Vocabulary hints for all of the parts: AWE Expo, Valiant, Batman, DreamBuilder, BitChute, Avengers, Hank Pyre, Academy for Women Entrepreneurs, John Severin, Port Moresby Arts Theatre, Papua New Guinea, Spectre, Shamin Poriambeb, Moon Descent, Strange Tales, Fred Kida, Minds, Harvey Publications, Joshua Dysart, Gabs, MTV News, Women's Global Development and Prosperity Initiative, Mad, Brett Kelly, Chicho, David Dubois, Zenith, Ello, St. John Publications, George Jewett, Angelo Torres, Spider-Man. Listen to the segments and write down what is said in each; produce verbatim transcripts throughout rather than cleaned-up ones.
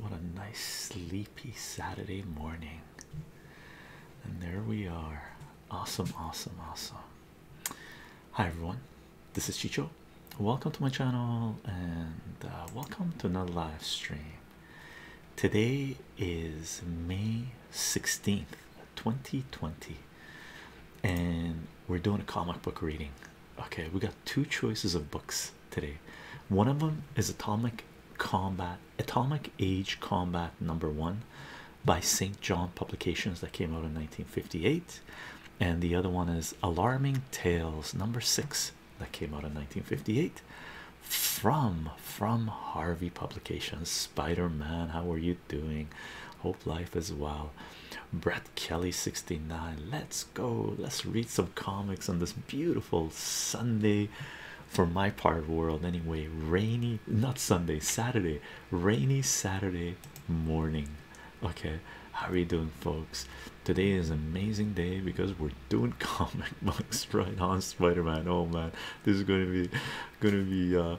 What a nice sleepy Saturday morning. And there we are. Awesome, awesome, awesome. Hi everyone, this is Chicho. Welcome to my channel and uh, welcome to another live stream. Today is May sixteenth, twenty twenty, and we're doing a comic book reading. Okay, we got two choices of books today. One of them is Atomic Combat, Atomic Age Combat number one by Saint John Publications that came out in nineteen fifty-eight, and the other one is Alarming Tales number six that came out in nineteen fifty-eight from from Harvey Publications. Spider-Man, how are you doing? Hope life is well. Brett Kelly sixty-nine, let's go, let's read some comics on this beautiful Sunday, for my part of the world anyway, rainy, not Sunday, Saturday, rainy Saturday morning. Okay, how are you doing, folks? Today is an amazing day because we're doing comic books. Right on, Spider-Man. Oh man, this is going to be going to be uh,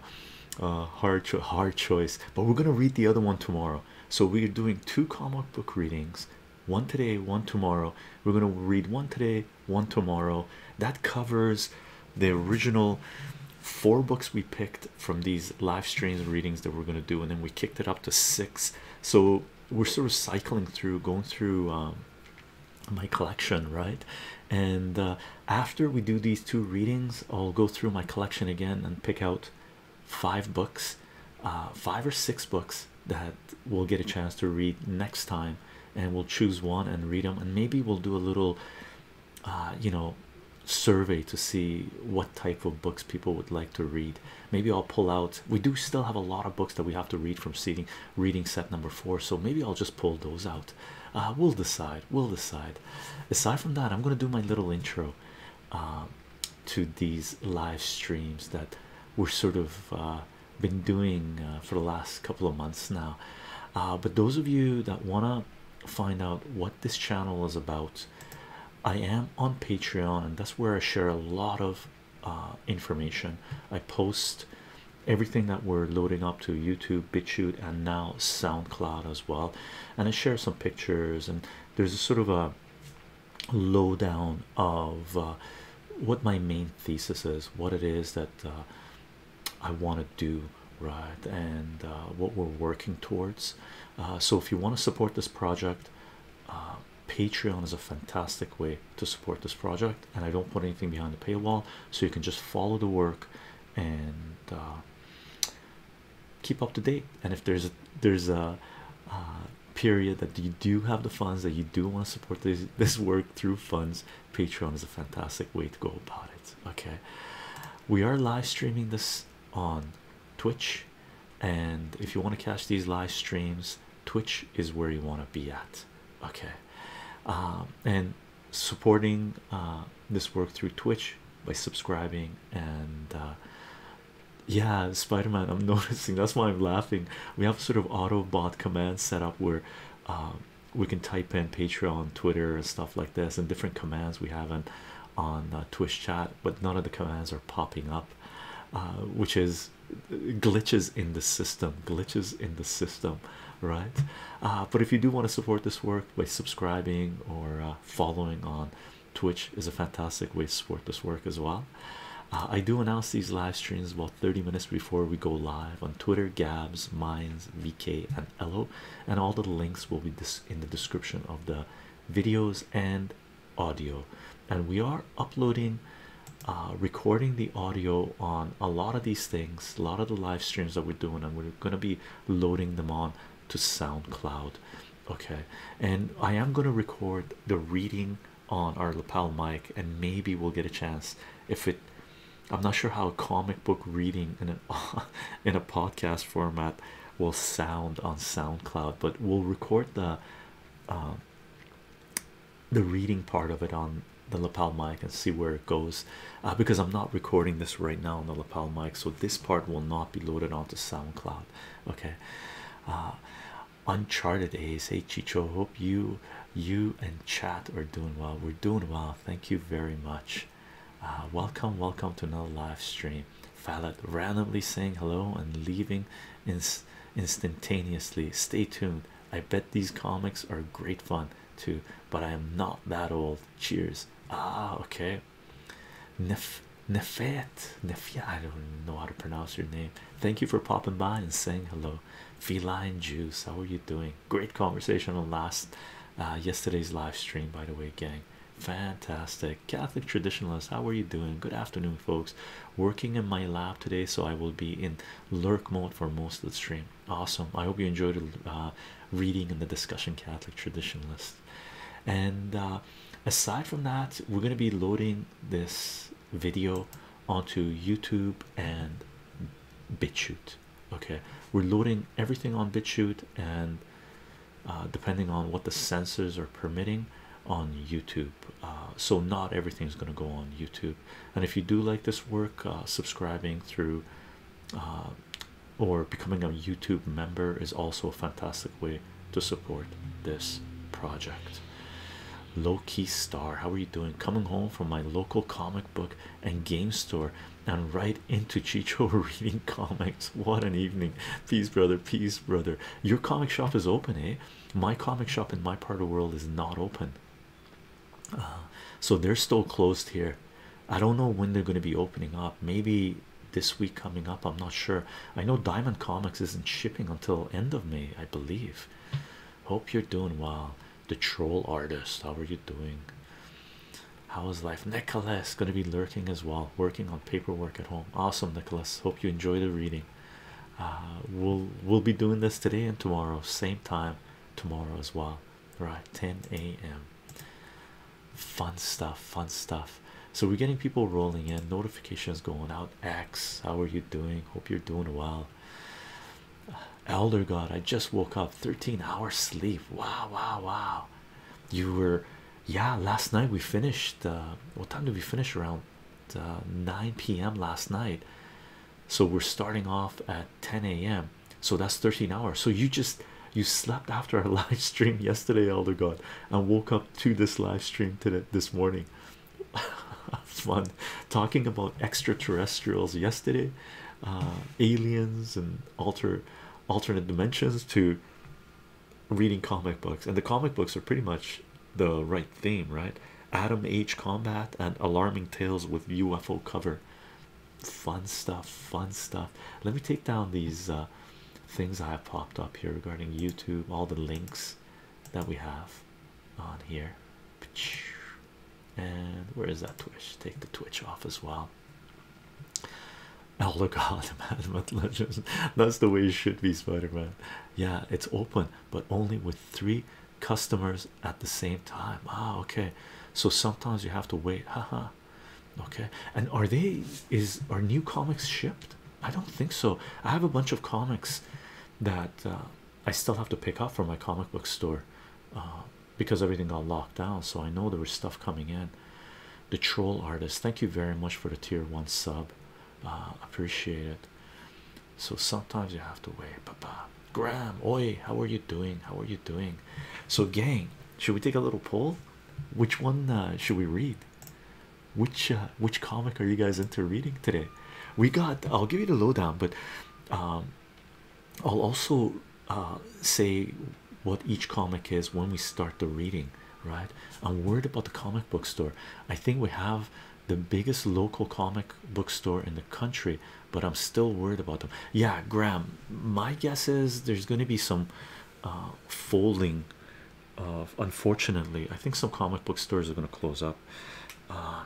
uh hard cho hard choice, but we're going to read the other one tomorrow. So we're doing two comic book readings, one today, one tomorrow. We're going to read one today, one tomorrow. That covers the original four books we picked from these live streams and readings that we're going to do, and then we kicked it up to six. So we're sort of cycling through, going through um, my collection, right? And uh, after we do these two readings, I'll go through my collection again and pick out five books, uh, five or six books that we'll get a chance to read next time, and we'll choose one and read them, and maybe we'll do a little uh, you know, survey to see what type of books people would like to read. Maybe I'll pull out, we do still have a lot of books that we have to read from seeding reading set number four, so maybe I'll just pull those out. Uh, we'll decide, we'll decide. Aside from that, I'm going to do my little intro uh, to these live streams that we're sort of uh, been doing uh, for the last couple of months now. Uh, but those of you that want to find out what this channel is about, I am on Patreon, and that's where I share a lot of uh, information. I post everything that we're loading up to YouTube, BitChute, and now SoundCloud as well, and I share some pictures, and there's a sort of a lowdown of uh, what my main thesis is, what it is that uh, I want to do, right, and uh, what we're working towards. Uh, so if you want to support this project, uh, Patreon is a fantastic way to support this project, and I don't put anything behind the paywall, so you can just follow the work and uh, keep up to date. And if there's a, there's a uh, period that you do have the funds, that you do want to support this this work through funds, Patreon is a fantastic way to go about it. Okay, we are live streaming this on Twitch, and if you want to catch these live streams, Twitch is where you want to be at. Okay. Um, and supporting uh, this work through Twitch by subscribing, and uh, yeah, Spider-Man, I'm noticing, that's why I'm laughing, we have sort of Autobot commands set up where uh, we can type in Patreon, Twitter, and stuff like this, and different commands we have on, on uh, Twitch chat, but none of the commands are popping up, uh, which is glitches in the system, glitches in the system. Right, uh, but if you do want to support this work by subscribing or uh, following on Twitch, is a fantastic way to support this work as well. Uh, I do announce these live streams about thirty minutes before we go live on Twitter, Gabs, Minds, V K, and Ello, and all the links will be this in the description of the videos and audio. And we are uploading, uh, recording the audio on a lot of these things, a lot of the live streams that we're doing, and we're going to be loading them on to SoundCloud. Okay, and I am going to record the reading on our lapel mic, and maybe we'll get a chance, if it, I'm not sure how a comic book reading in an in a podcast format will sound on SoundCloud, but we'll record the uh, the reading part of it on the lapel mic and see where it goes, uh, because I'm not recording this right now on the lapel mic, so this part will not be loaded onto SoundCloud. Okay. Uh, Uncharted days. Hey Chicho, hope you you and chat are doing well. We're doing well, thank you very much. Uh, welcome, welcome to another live stream. Fallet randomly saying hello and leaving in instantaneously. Stay tuned. I bet these comics are great fun too, but I am not that old. Cheers. Ah, okay. Nef Nefet Nefia, I don't know how to pronounce your name. Thank you for popping by and saying hello. Feline Juice, how are you doing? Great conversation on last uh, yesterday's live stream, by the way, gang. Fantastic. Catholic Traditionalist, how are you doing? Good afternoon, folks. Working in my lab today, so I will be in lurk mode for most of the stream. Awesome. I hope you enjoyed uh, reading and the discussion, Catholic Traditionalist. And uh, aside from that, we're going to be loading this video onto YouTube and BitChute. Okay, we're loading everything on BitChute, and uh, depending on what the censors are permitting, on YouTube. Uh, so not everything's going to go on YouTube. And if you do like this work, uh, subscribing through uh, or becoming a YouTube member is also a fantastic way to support this project. Low-key Star, how are you doing? Coming home from my local comic book and game store and right into Chicho reading comics. What an evening. Peace, brother. Peace, brother. Your comic shop is open, eh? My comic shop in my part of the world is not open. Uh, so they're still closed here. I don't know when they're going to be opening up. Maybe this week coming up, I'm not sure. I know Diamond Comics isn't shipping until end of May, I believe. Hope you're doing well. The Troll Artist, how are you doing? How is life? Nicholas going to be lurking as well, working on paperwork at home. Awesome, Nicholas. Hope you enjoy the reading. Uh, we'll we'll be doing this today and tomorrow, same time tomorrow as well, right? ten A M Fun stuff, fun stuff. So we're getting people rolling in, notifications going out. X, how are you doing? Hope you're doing well. Elder God, I just woke up. Thirteen hours sleep. Wow, wow, wow. You were, yeah, last night we finished, uh, what time did we finish? Around uh, nine P M last night. So we're starting off at ten A M so that's thirteen hours. So you just you slept after our live stream yesterday, Elder God, and woke up to this live stream today this morning. Fun talking about extraterrestrials yesterday, uh, aliens and alter alternate dimensions, to reading comic books. And the comic books are pretty much the right theme, right? Atom Age Combat and Alarming Tales with U F O cover. Fun stuff, fun stuff. Let me take down these uh, things I have popped up here regarding YouTube, all the links that we have on here. And where is that Twitch? Take the Twitch off as well. Elder God, Legends. That's the way it should be, Spider-Man. Yeah, it's open, but only with three customers at the same time. Ah, okay. So sometimes you have to wait. Haha. Okay. And are they? Is are new comics shipped? I don't think so. I have a bunch of comics that uh, I still have to pick up from my comic book store uh, because everything got locked down. So I know there was stuff coming in. The Troll Artist, thank you very much for the tier one sub. Uh, appreciate it. So sometimes you have to wait. Papa Graham, oi, how are you doing? How are you doing? So gang, should we take a little poll? Which one uh, should we read? Which uh, which comic are you guys into reading today? We got, I'll give you the lowdown, but um, I'll also uh, say what each comic is when we start the reading, right? I'm worried about the comic book store. I think we have the biggest local comic book store in the country, but I'm still worried about them. Yeah, Graham, my guess is there's going to be some uh, folding of, unfortunately. I think some comic book stores are going to close up, uh,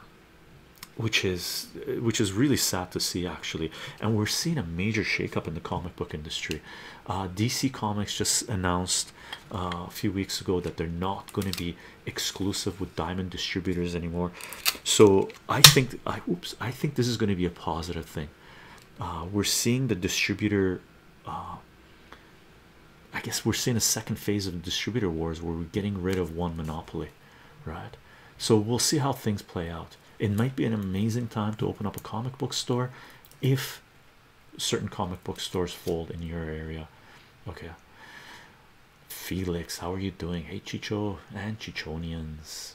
which is which is really sad to see, actually. And we're seeing a major shakeup in the comic book industry. uh, D C Comics just announced uh, a few weeks ago that they're not going to be exclusive with Diamond distributors anymore. So I think I oops I think this is going to be a positive thing. Uh, we're seeing the distributor, uh, I guess we're seeing a second phase of distributor wars where we're getting rid of one monopoly, right? So we'll see how things play out. It might be an amazing time to open up a comic book store if certain comic book stores fold in your area. Okay. Felix, how are you doing? Hey, Chicho and Chichonians.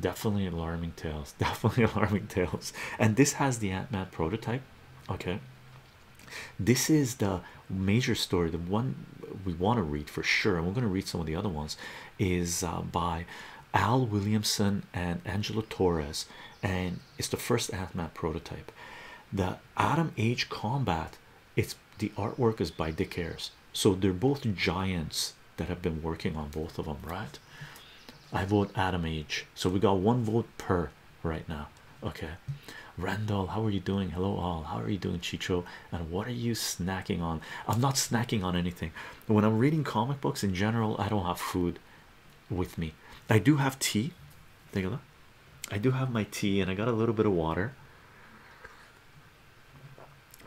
Definitely Alarming Tales. Definitely Alarming Tales. And this has the Ant-Man prototype. Okay. This is the major story. The one we want to read for sure, and we're going to read some of the other ones, is uh, by Al Williamson and Angelo Torres, and it's the first Ant-Man prototype. The Atom Age Combat, it's the artwork is by Dick Ayers. So they're both giants that have been working on both of them, right? I vote Atom Age. So we got one vote per right now. Okay, Randall, how are you doing? Hello all, how are you doing? Chicho, and what are you snacking on? I'm not snacking on anything. When I'm reading comic books in general, I don't have food with me. I do have tea. Take a look. I do have my tea, and I got a little bit of water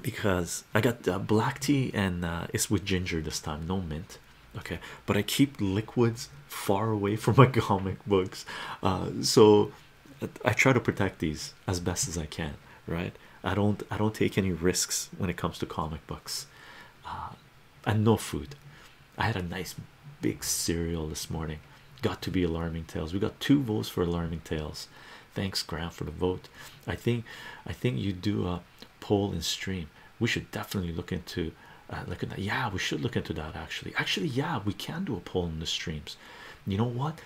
because I got uh, black tea, and uh, it's with ginger this time, no mint. Okay, but I keep liquids far away from my comic books, uh, so I try to protect these as best as I can, right? I don't I don't take any risks when it comes to comic books, uh, and no food. I had a nice big cereal this morning. Got to be Alarming Tales. We got two votes for Alarming Tales. Thanks, Grant, for the vote. I think I think you do a poll and stream. We should definitely look into uh, look at that. Yeah, we should look into that actually. Actually, yeah, we can do a poll in the streams. You know what?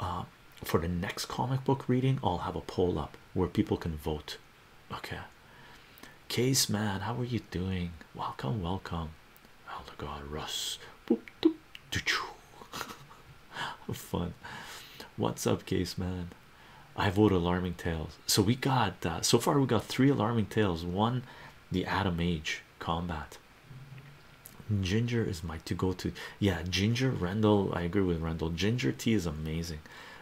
Uh, for the next comic book reading, I'll have a poll up where people can vote. Okay. Case Man, how are you doing? Welcome, welcome. Oh my God, Russ. Boop, doop, doo-choo. Fun. What's up, Case Man? I vote Alarming Tales. So we got uh, so far we got three Alarming Tales, one the Atom Age Combat. Ginger is my to go to. Yeah, ginger. Randall, I agree with Randall. Ginger tea is amazing.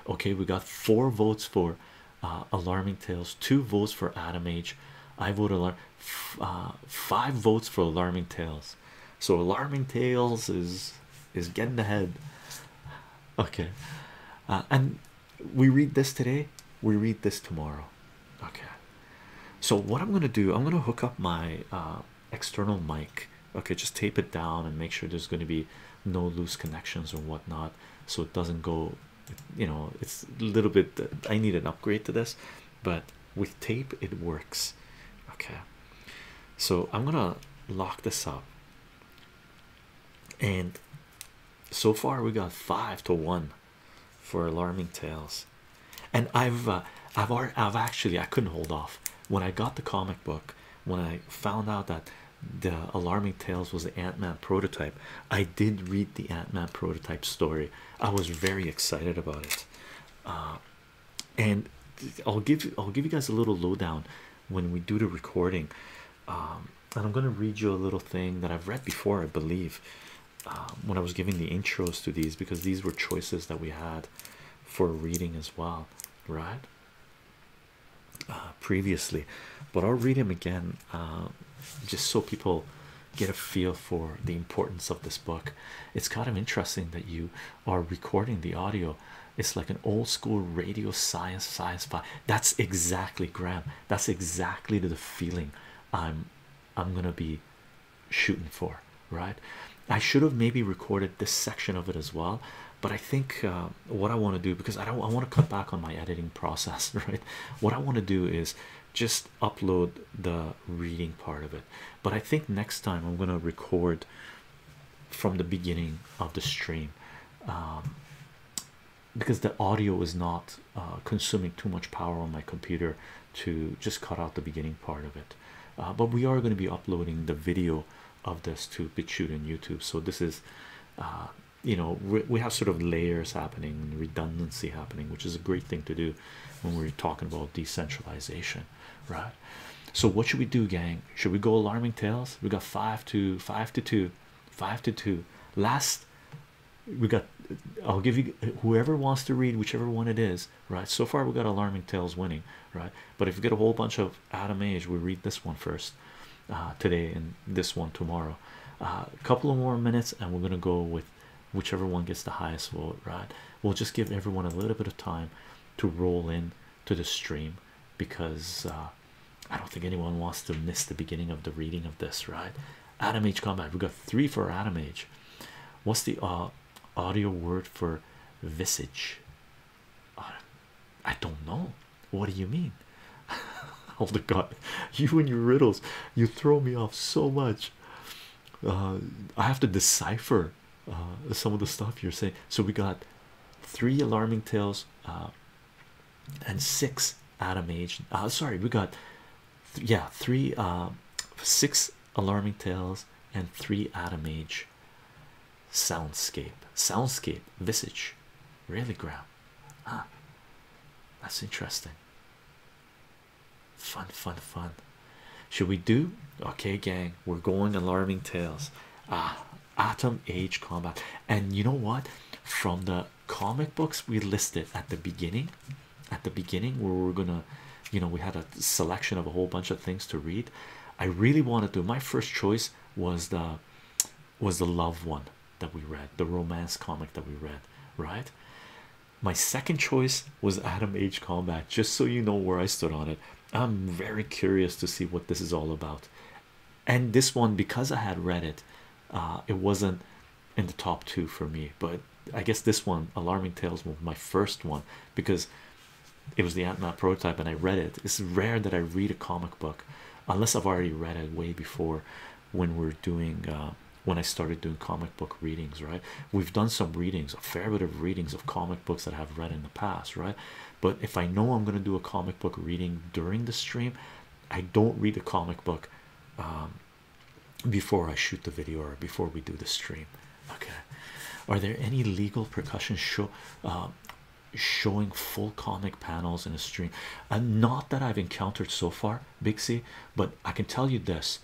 Okay, we got four votes for uh, Alarming Tales, two votes for Atom Age. I vote alarm uh, five votes for Alarming Tales. So Alarming Tales is is getting ahead. Okay, uh, and we read this today, we read this tomorrow. Okay, so what I'm gonna do, I'm gonna hook up my uh, external mic. Okay, just tape it down and make sure there's gonna be no loose connections or whatnot, so it doesn't go, you know, it's a little bit, I need an upgrade to this, but with tape it works. Okay, so I'm gonna lock this up, and so far we got five to one for Alarming Tales, and I've uh, I've I've actually I couldn't hold off when I got the comic book, when I found out that the Alarming Tales was the Ant-Man prototype. I did read the Ant-Man prototype story. I was very excited about it, uh, and I'll give I'll give you guys a little lowdown when we do the recording, um, and I'm gonna read you a little thing that I've read before, I believe. Uh, when I was giving the intros to these, because these were choices that we had for reading as well, right? Uh, previously, but I'll read them again, uh, just so people get a feel for the importance of this book. It's kind of interesting that you are recording the audio. It's like an old school radio science sci-fi. That's exactly, Graham, that's exactly the feeling I'm I'm gonna be shooting for, right? I should have maybe recorded this section of it as well, but I think uh, what I want to do, because I don't I want to cut back on my editing process, right? What I want to do is just upload the reading part of it, but I think next time I'm going to record from the beginning of the stream, um, because the audio is not uh, consuming too much power on my computer to just cut out the beginning part of it, uh, but we are going to be uploading the video of this to BitChute and YouTube. So this is, uh, you know, we, we have sort of layers happening, redundancy happening, which is a great thing to do when we're talking about decentralization, right? So what should we do, gang? Should we go Alarming Tales? We got five to five to two, five to two. Last, we got. I'll give you whoever wants to read whichever one it is, right? So far we got Alarming Tales winning, right? But if you get a whole bunch of Atom Age, we read this one first. Uh, today and this one tomorrow, a uh, couple of more minutes, and we're gonna go with whichever one gets the highest vote, right? We'll just give everyone a little bit of time to roll in to the stream, because uh, I don't think anyone wants to miss the beginning of the reading of this, right? Atom Age Combat, we got three for Atom Age. What's the uh, audio word for visage? uh, I don't know. What do you mean? Oh my god, you and your riddles, you throw me off so much. uh I have to decipher uh some of the stuff you're saying. So we got three Alarming Tales uh and six Adam Age. Uh sorry, we got th yeah three uh six Alarming Tales and three Adam Age. Soundscape, soundscape, visage, really ground. Huh. That's interesting. Fun, fun, fun. Should we do? Okay, gang, we're going Alarming Tales. Ah, Atom Age Combat. And you know what? From the comic books we listed at the beginning, at the beginning where we're gonna, you know, we had a selection of a whole bunch of things to read. I really wanted to. My first choice was the was the love one that we read, the romance comic that we read, right? My second choice was Atom Age Combat, just so you know where I stood on it. I'm very curious to see what this is all about. And this one, because I had read it, uh, it wasn't in the top two for me. But I guess this one, Alarming Tales, was my first one because it was the Ant-Man prototype and I read it. It's rare that I read a comic book unless I've already read it way before when we're doing... Uh, when I started doing comic book readings, right? We've done some readings, a fair bit of readings of comic books that I have read in the past, right? But if I know I'm going to do a comic book reading during the stream, I don't read a comic book um, before I shoot the video or before we do the stream. Okay. Are there any legal precautions show, uh, showing full comic panels in a stream? And not that I've encountered so far, Big C, but I can tell you this.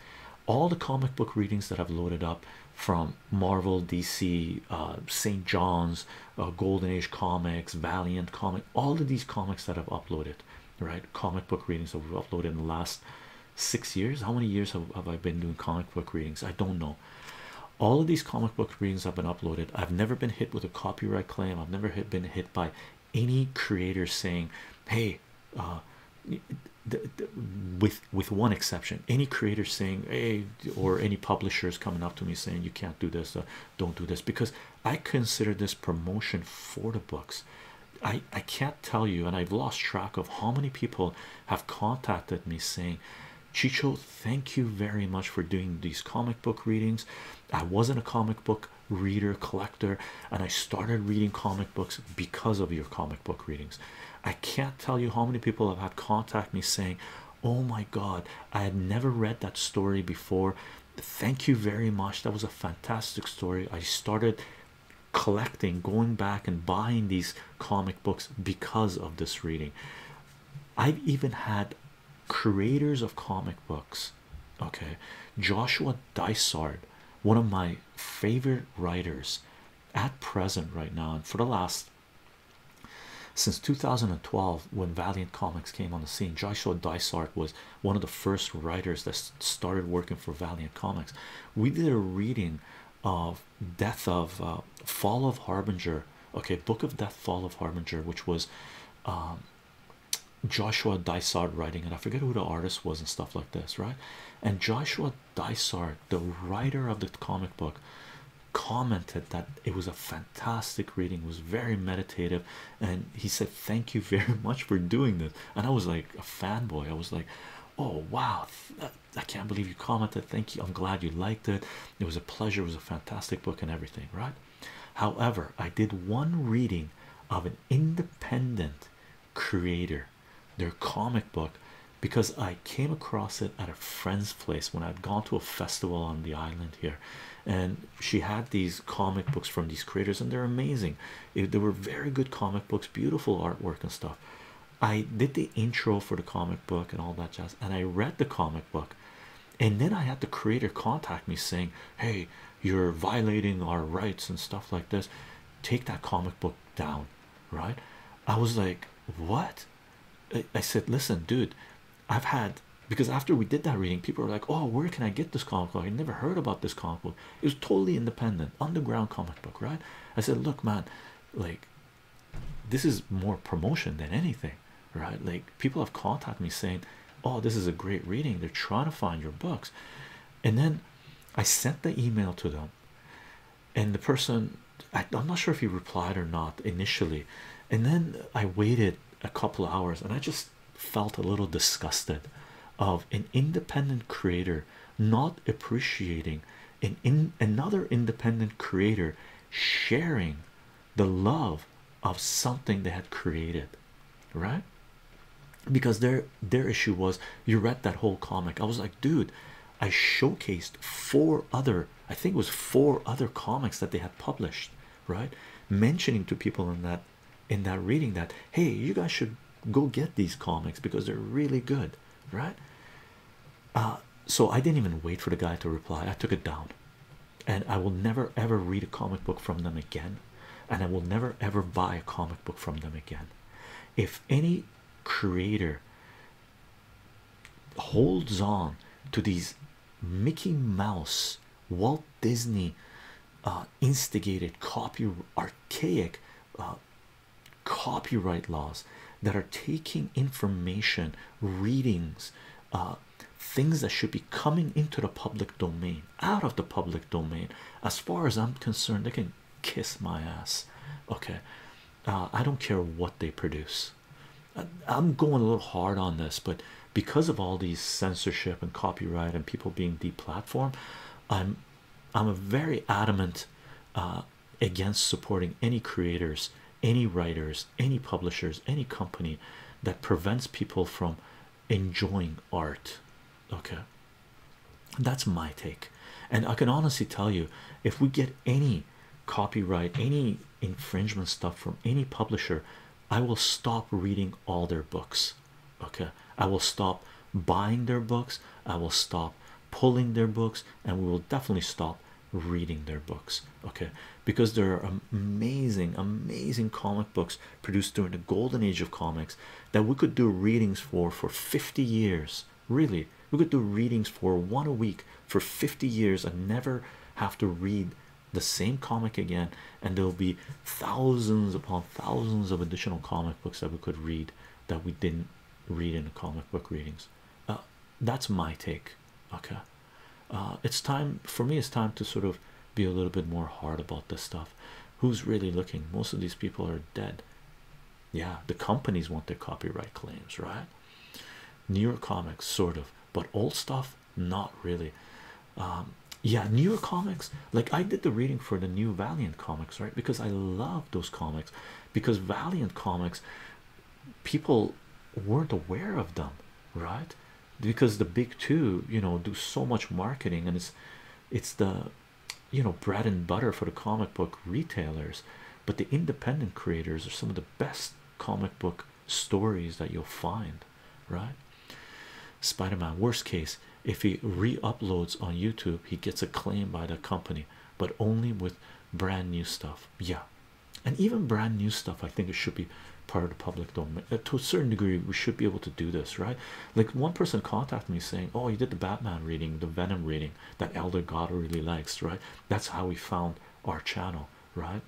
All the comic book readings that I've loaded up from Marvel, D C, uh, Saint John's, uh, Golden Age Comics, Valiant Comic, all of these comics that I've uploaded, right? Comic book readings that we've uploaded in the last six years. How many years have, have I been doing comic book readings? I don't know. All of these comic book readings have been uploaded. I've never been hit with a copyright claim. I've never hit, been hit by any creator saying, hey, uh, The, the, with with one exception, any creator saying, hey, or any publishers coming up to me saying you can't do this, uh, don't do this, because I consider this promotion for the books. I I can't tell you, and I've lost track of how many people have contacted me saying, Chicho, thank you very much for doing these comic book readings. I wasn't a comic book reader collector, and I started reading comic books because of your comic book readings. I can't tell you how many people have had contact me saying, oh my god, I had never read that story before, thank you very much, that was a fantastic story. I started collecting, going back and buying these comic books because of this reading. I've even had creators of comic books, okay, Joshua Dysart, one of my favorite writers at present right now, and for the last since two thousand twelve when Valiant Comics came on the scene. Joshua Dysart was one of the first writers that started working for Valiant Comics. We did a reading of Death of uh, Fall of Harbinger, okay, Book of Death, Fall of Harbinger, which was um, Joshua Dysart writing, and I forget who the artist was and stuff like this, right? And Joshua Dysart, the writer of the comic book, commented that it was a fantastic reading, was very meditative, and he said thank you very much for doing this. And I was like a fanboy. I was like, oh wow, I can't believe you commented, thank you, I'm glad you liked it, it was a pleasure, it was a fantastic book and everything, right? However, I did one reading of an independent creator, their comic book, because I came across it at a friend's place when I'd gone to a festival on the island here, and she had these comic books from these creators, and they're amazing. It, they were very good comic books, beautiful artwork and stuff. I did the intro for the comic book and all that jazz, and I read the comic book, and then I had the creator contact me saying, hey, you're violating our rights and stuff like this, take that comic book down, right? I was like, what? I, I said, listen dude, I've had, because after we did that reading, people were like, oh, where can I get this comic book? I never heard about this comic book. It was totally independent, underground comic book, right? I said, look man, like this is more promotion than anything, right? Like people have contacted me saying, oh, this is a great reading, they're trying to find your books. And then I sent the email to them, and the person, I, I'm not sure if he replied or not initially, and then I waited a couple of hours, and I just felt a little disgusted of an independent creator not appreciating an in another independent creator sharing the love of something they had created, right? Because their their issue was, you read that whole comic, I was like, dude, I showcased four other, I think it was four other comics that they had published, right? Mentioning to people in that in that reading that, hey, you guys should go get these comics because they're really good, right? Uh, so I didn't even wait for the guy to reply. I took it down, and I will never ever read a comic book from them again, and I will never ever buy a comic book from them again. If any creator holds on to these Mickey Mouse, Walt Disney uh, instigated copy archaic uh, copyright laws that are taking information, readings, uh, things that should be coming into the public domain, out of the public domain, as far as I'm concerned, they can kiss my ass. Okay, uh, I don't care what they produce. I'm going a little hard on this, but because of all these censorship and copyright and people being deplatformed, I'm I'm a very adamant uh, against supporting any creators, any writers, any publishers, any company that prevents people from enjoying art. Okay, that's my take, and I can honestly tell you, if we get any copyright, any infringement stuff from any publisher, I will stop reading all their books. Okay, I will stop buying their books, I will stop pulling their books, and we will definitely stop reading their books. Okay, because there are amazing amazing comic books produced during the golden age of comics that we could do readings for for fifty years. Really, we could do readings for one a week for fifty years and never have to read the same comic again, and there'll be thousands upon thousands of additional comic books that we could read that we didn't read in the comic book readings. Uh, that's my take. Okay, uh, it's time for me, it's time to sort of be a little bit more hard about this stuff. Who's really looking? Most of these people are dead. Yeah, the companies want their copyright claims, right? Newer comics sort of, but old stuff not really. Um, yeah, newer comics, like I did the reading for the new Valiant comics, right? Because I love those comics, because Valiant comics, people weren't aware of them, right? Because the big two, you know, do so much marketing, and it's it's the, you know, bread and butter for the comic book retailers, but the independent creators are some of the best comic book stories that you'll find, right? Spider-Man, worst case, if he re-uploads on YouTube, he gets a claim by the company, but only with brand new stuff. Yeah, and even brand new stuff, I think it should be part of the public domain to a certain degree. We should be able to do this, right? Like, one person contacted me saying, oh, you did the Batman reading, the Venom reading that Elder God really likes, right? That's how we found our channel, right?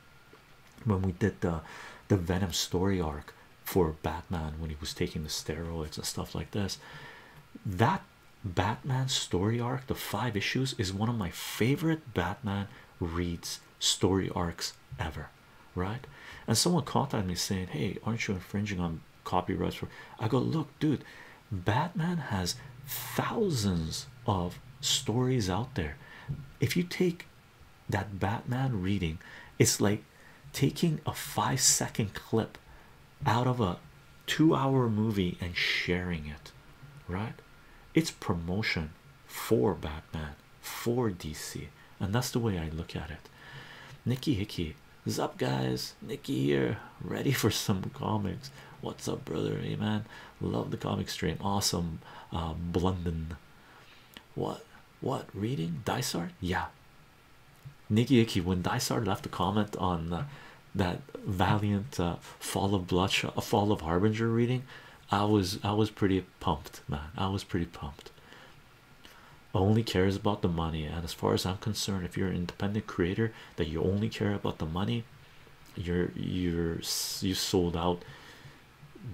When we did the the Venom story arc for Batman, when he was taking the steroids and stuff like this, that Batman story arc, the five issues, is one of my favorite Batman reads story arcs ever, right? And someone contacted me saying, hey, aren't you infringing on copyrights? For I go, look dude, Batman has thousands of stories out there. If you take that Batman reading, it's like taking a five second clip out of a two hour movie and sharing it, right? It's promotion for Batman, for D C, and that's the way I look at it. Nikki Hickey, what's up guys? Nikki here, ready for some comics. What's up brother? Hey man, love the comic stream, awesome. uh Blunden, what what reading Dysart? Yeah, Nikki Hickey, when Dysart left a comment on uh, that Valiant uh, fall of bloodshot, a fall of Harbinger reading, I was I was pretty pumped, man. I was pretty pumped. Only cares about the money, and as far as I'm concerned, if you're an independent creator that you only care about the money, you're you're you sold out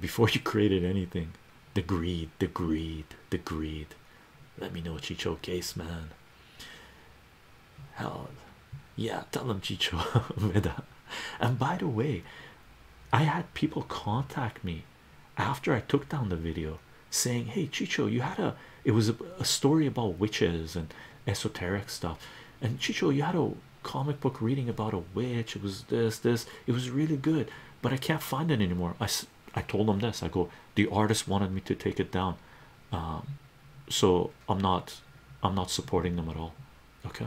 before you created anything. The greed, the greed, the greed. Let me know, Chicho Case, man. Hell yeah, tell them Chicho. And by the way, I had people contact me after I took down the video saying, hey Chicho, you had a it was a, a story about witches and esoteric stuff, and Chicho, you had a comic book reading about a witch, it was this this it was really good, but I can't find it anymore. I, I told them this, I go, the artist wanted me to take it down, um so I'm not I'm not supporting them at all. Okay,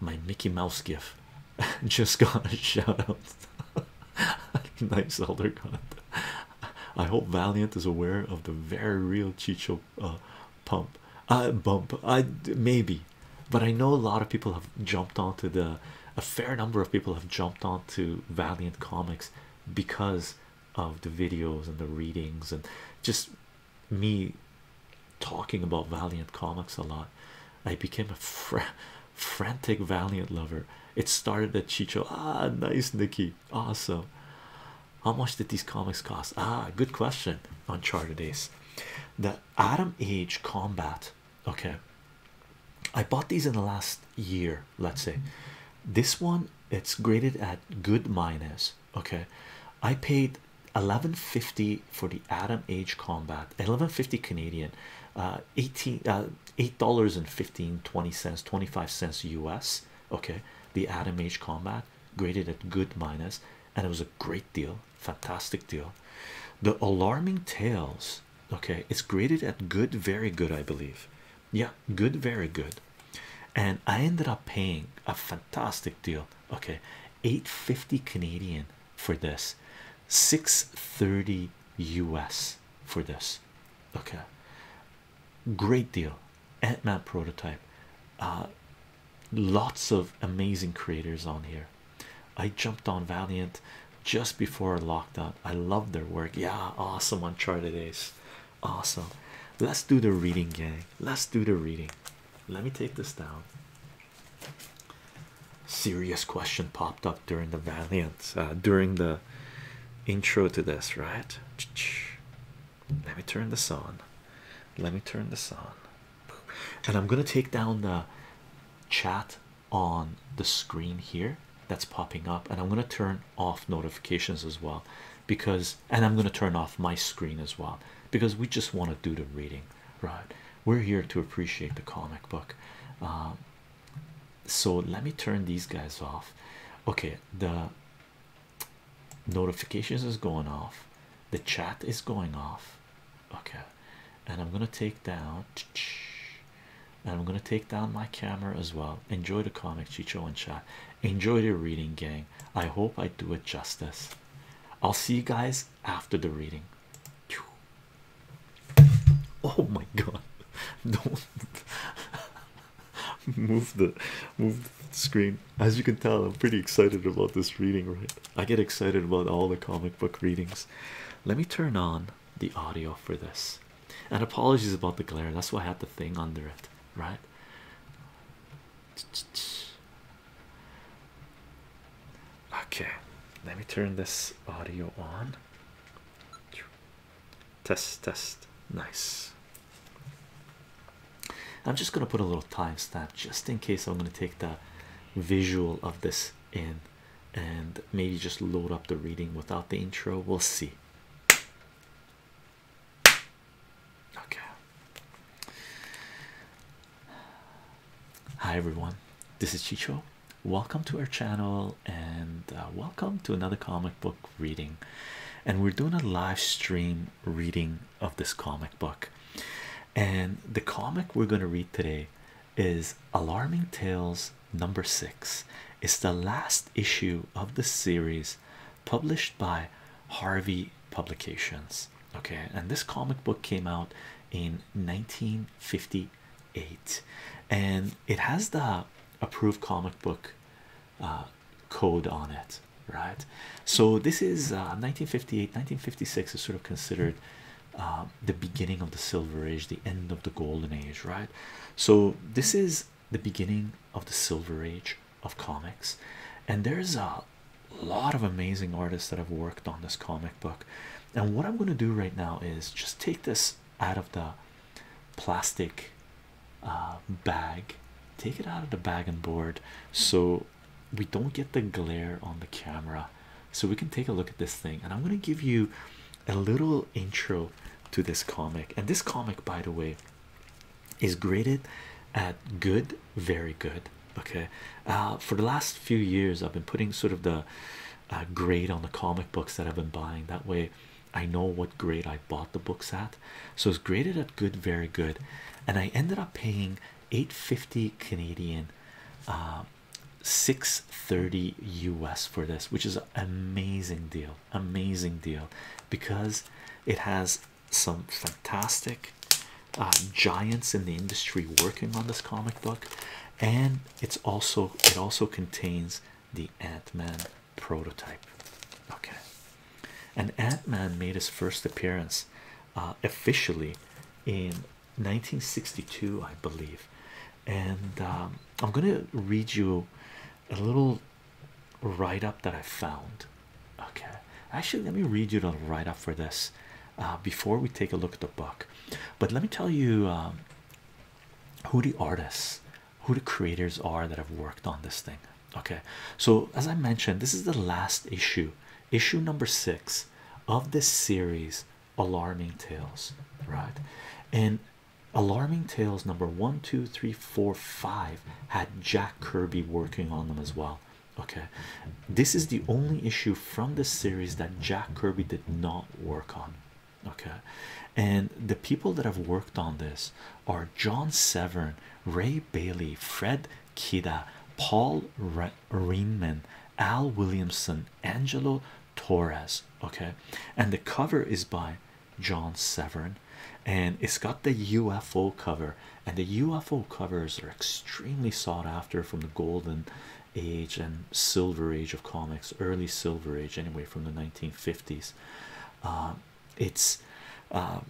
my Mickey Mouse gif just got a shout out. Nice elder god. I hope Valiant is aware of the very real Chicho uh, pump uh, bump. I maybe, but I know a lot of people have jumped onto the a fair number of people have jumped onto Valiant comics because of the videos and the readings and just me talking about Valiant comics a lot. I became a fra frantic Valiant lover. It started at Chicho. Ah, nice Nikki, awesome. How much did these comics cost? Ah, good question. Uncharted Ace, the Atom Age Combat. Okay, I bought these in the last year, let's say. This one, it's graded at good minus. Okay, I paid eleven fifty for the Atom Age Combat, eleven fifty Canadian, uh, eighteen uh, eight dollars and fifteen twenty cents, twenty-five cents U S. Okay, the Atom Age Combat graded at good minus, and it was a great deal, fantastic deal. The Alarming Tales, okay, it's graded at good, very good, I believe. Yeah, good, very good, and I ended up paying a fantastic deal. Okay, eight fifty Canadian for this, six thirty U S for this. Okay, great deal. Ant-Man prototype, uh lots of amazing creators on here. I jumped on Valiant just before lockdown. I love their work. Yeah, awesome. Uncharted Ace, awesome. Let's do the reading, gang. Let's do the reading. Let me take this down. Serious question popped up during the Valiant, uh, during the intro to this, right? Let me turn this on. Let me turn this on. And I'm gonna take down the chat on the screen here that's popping up, and I'm going to turn off notifications as well, because and I'm going to turn off my screen as well, because we just want to do the reading, right? We're here to appreciate the comic book. Um, so let me turn these guys off. Okay, the notifications is going off, the chat is going off. Okay, and I'm going to take down and I'm going to take down my camera as well. Enjoy the comic, Chicho and chat. Enjoy the reading, gang. I hope I do it justice. I'll see you guys after the reading. Oh my god, don't move the move the screen. As you can tell, I'm pretty excited about this reading, right? I get excited about all the comic book readings. Let me turn on the audio for this, and apologies about the glare, that's why I had the thing under it, right? Okay, let me turn this audio on. Test, test. Nice. I'm just going to put a little timestamp just in case. I'm going to take the visual of this in and maybe just load up the reading without the intro. We'll see. Okay. Hi, everyone. This is Chicho. Welcome to our channel, and uh, welcome to another comic book reading. And we're doing a live stream reading of this comic book, and the comic we're going to read today is Alarming Tales number six. It's the last issue of the series, published by Harvey Publications. Okay, and this comic book came out in nineteen fifty-eight, and it has the approved comic book uh, code on it, right? So this is uh, nineteen fifty-eight. Nineteen fifty-six is sort of considered uh, the beginning of the Silver Age, the end of the Golden Age, right? So this is the beginning of the Silver Age of comics, and there's a lot of amazing artists that have worked on this comic book. And what I'm going to do right now is just take this out of the plastic uh, bag, take it out of the bag and board, so we don't get the glare on the camera so we can take a look at this thing. And I'm going to give you a little intro to this comic. And this comic, by the way, is graded at good, very good. Okay, uh, for the last few years I've been putting sort of the uh, grade on the comic books that I've been buying. That way I know what grade I bought the books at. So it's graded at good, very good, and I ended up paying eight fifty Canadian, uh, six thirty U S for this, which is an amazing deal, amazing deal, because it has some fantastic uh, giants in the industry working on this comic book, and it's also it also contains the Ant-Man prototype. Okay, and Ant-Man made his first appearance uh, officially in nineteen sixty-two, I believe. And um, I'm gonna read you a little write-up that I found. Okay, actually let me read you the write-up for this uh, before we take a look at the book. But let me tell you um, who the artists, who the creators are that have worked on this thing. Okay, so as I mentioned, this is the last issue, issue number six of this series, Alarming Tales, right? And Alarming Tales number one, two, three, four, five had Jack Kirby working on them as well. Okay, this is the only issue from this series that Jack Kirby did not work on. Okay, and the people that have worked on this are John Severin, Ray Baily, Fred Kida, Paul Reinman, Al Williamson, Angelo Torres. Okay, and the cover is by John Severin, and it's got the U F O cover, and the U F O covers are extremely sought after from the golden age and silver age of comics, early silver age anyway, from the nineteen fifties. Um, it's um,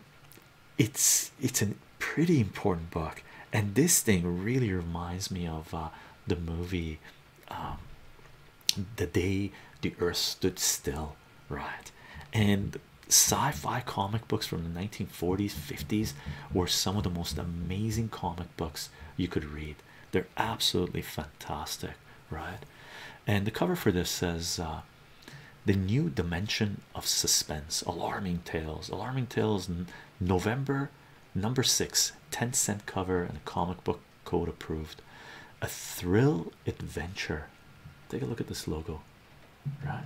it's it's a pretty important book, and this thing really reminds me of uh, the movie um, The Day the Earth Stood Still, right? And sci-fi comic books from the nineteen forties, fifties were some of the most amazing comic books you could read. They're absolutely fantastic, right? And the cover for this says uh, the new dimension of suspense, Alarming Tales. Alarming Tales, November number six, ten cent cover and a comic book code approved. A thrill adventure. Take a look at this logo, right?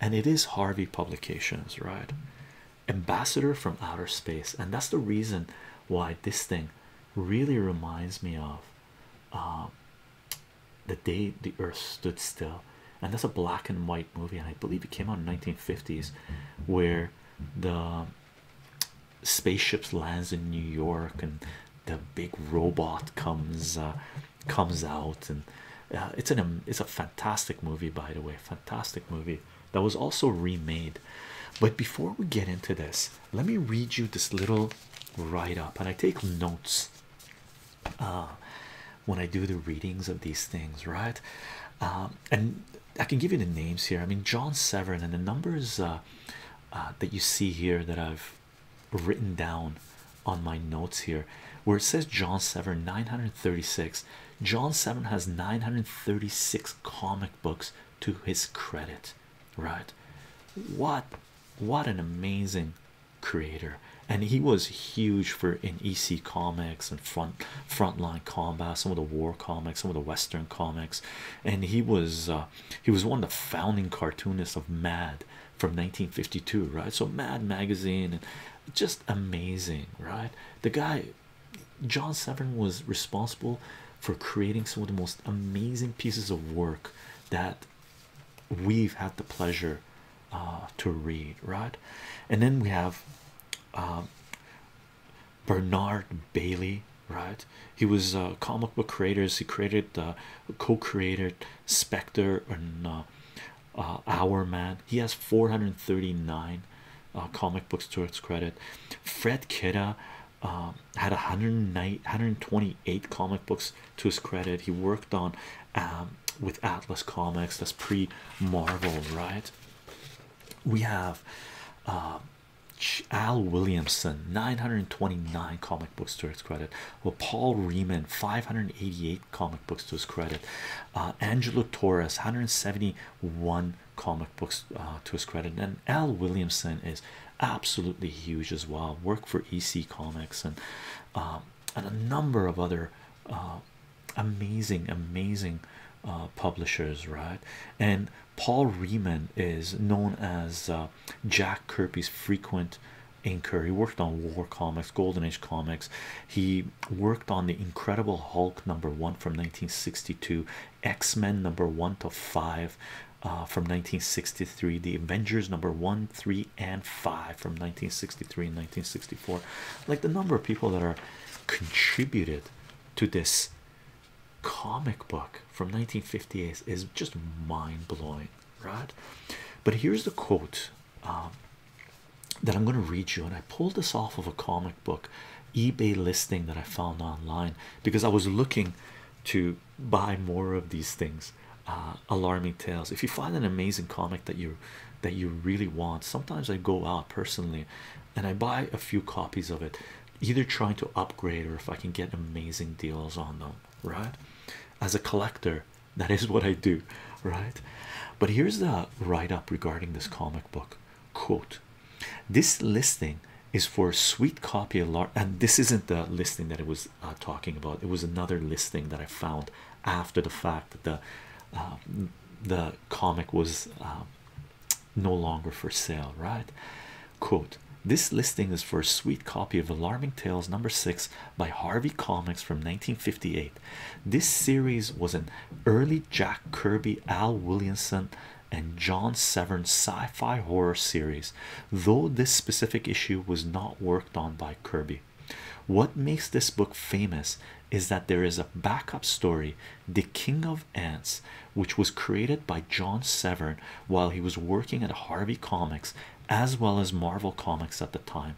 And it is Harvey Publications, right? Ambassador from Outer Space. And that's the reason why this thing really reminds me of uh, The Day the Earth Stood Still. And that's a black and white movie, and I believe it came out in the nineteen fifties, where the spaceships lands in New York and the big robot comes uh, comes out. And uh, it's an it's a fantastic movie, by the way, fantastic movie. That was also remade. But before we get into this, let me read you this little write-up, and I take notes uh, when I do the readings of these things, right? Um, and I can give you the names here. I mean, John Severin, and the numbers uh, uh, that you see here that I've written down on my notes here, where it says John Severin nine hundred thirty-six, John Severin has nine hundred thirty-six comic books to his credit. Right, what what an amazing creator. And he was huge for in E C comics and front frontline combat, some of the war comics, some of the western comics. And he was uh, he was one of the founding cartoonists of Mad from nineteen fifty-two, right? So Mad magazine, and just amazing, right? The guy John Severin was responsible for creating some of the most amazing pieces of work that we've had the pleasure uh, to read, right? And then we have um, Bernard Baily, right? He was uh, comic book creators. He created, uh, co-created Spectre and uh, uh, Our Man. He has four hundred thirty-nine uh, comic books to its credit. Fred Kida um, had one hundred twenty-eight comic books to his credit. He worked on um, with Atlas Comics, that's pre-Marvel, right? We have uh, Al Williamson, nine hundred twenty-nine comic books to his credit. Well, Paul Reinman, five hundred eighty-eight comic books to his credit. Uh, Angelo Torres, one hundred seventy-one comic books uh, to his credit. And Al Williamson is absolutely huge as well. Worked for E C Comics and um, and a number of other uh, amazing, amazing uh, publishers, right? And Paul Reinman is known as uh, Jack Kirby's frequent inker. He worked on War Comics, Golden Age Comics. He worked on the Incredible Hulk number one from nineteen sixty-two, X-Men number one to five uh, from nineteen sixty-three, the Avengers number one, three, and five from nineteen sixty-three and nineteen sixty-four. Like, the number of people that are contributed to this comic book from nineteen fifty-eight is just mind-blowing, right? But here's the quote um, that I'm going to read you, and I pulled this off of a comic book eBay listing that I found online because I was looking to buy more of these things. Uh, Alarming Tales. If you find an amazing comic that you that you really want, sometimes I go out personally and I buy a few copies of it, either trying to upgrade or if I can get amazing deals on them, right? As a collector, that is what I do, right? But here's the write-up regarding this comic book. Quote, this listing is for a sweet copy alarm, and this isn't the listing that it was uh, talking about. It was another listing that I found after the fact that the uh, the comic was uh, no longer for sale, right? Quote, this listing is for a sweet copy of Alarming Tales number six by Harvey Comics from nineteen fifty-eight. This series was an early Jack Kirby, Al Williamson, and John Severin sci-fi horror series, though this specific issue was not worked on by Kirby. What makes this book famous is that there is a backup story, The King of Ants, which was created by John Severin while he was working at Harvey Comics as well as Marvel Comics at the time.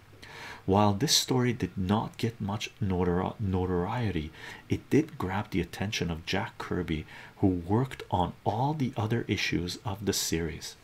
While this story did not get much notori notoriety, it did grab the attention of Jack Kirby, who worked on all the other issues of the series.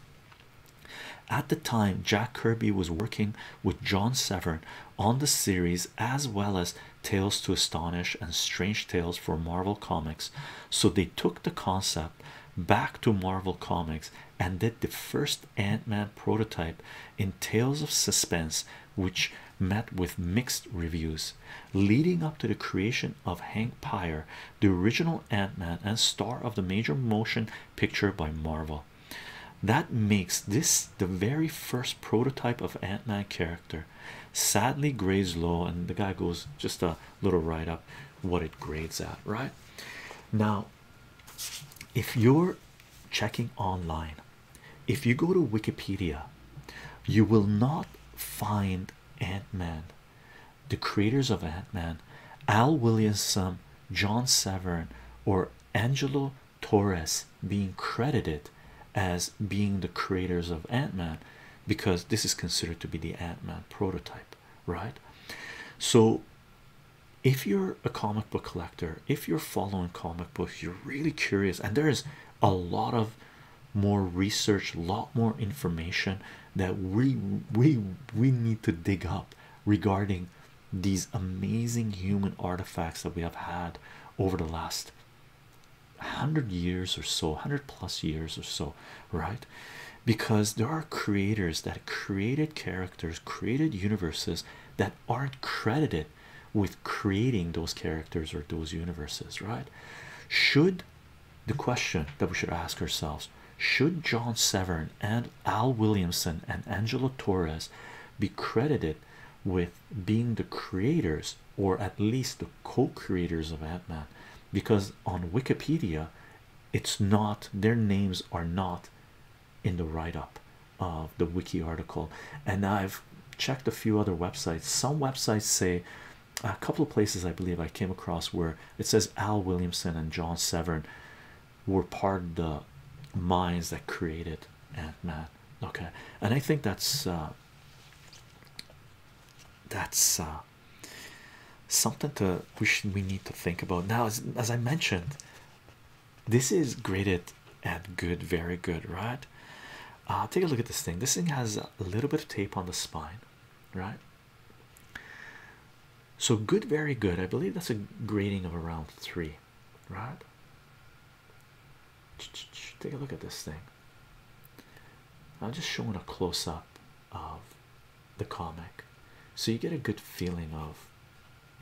At the time, Jack Kirby was working with John Severin on the series as well as Tales to Astonish and Strange Tales for Marvel Comics, so they took the concept back to Marvel Comics and did the first Ant-Man prototype in Tales of Suspense, which met with mixed reviews. Leading up to the creation of Hank Pyre, the original Ant-Man and star of the major motion picture by Marvel. That makes this the very first prototype of Ant-Man character. Sadly, grades low, and the guy goes just a little write-up what it grades at, right? Now, if you're checking online, if you go to Wikipedia, you will not find Ant-Man, the creators of Ant-Man, Al Williamson, John Severin, or Angelo Torres being credited as being the creators of Ant-Man, because this is considered to be the Ant-Man prototype, right? So if you're a comic book collector, if you're following comic books, you're really curious, and there is a lot of more research, a lot more information that we we we need to dig up regarding these amazing human artifacts that we have had over the last hundred years or so, hundred plus years or so, right? Because there are creators that created characters, created universes that aren't credited with creating those characters or those universes, right? Should the question that we should ask ourselves, should John Severin and Al Williamson and Angelo Torres be credited with being the creators or at least the co-creators of Ant-Man? Because on Wikipedia, it's not, their names are not in the write-up of the wiki article. And I've checked a few other websites. Some websites say, a couple of places I believe I came across where it says Al Williamson and John Severin were part of the minds that created Ant-Man. Okay, and I think that's uh, that's uh, something to we should we need to think about now. As, as I mentioned, this is graded at good, very good, right? Uh, take a look at this thing. This thing has a little bit of tape on the spine, right? So good, very good. I believe that's a grading of around three, right? Take a look at this thing. I'm just showing a close-up of the comic so you get a good feeling of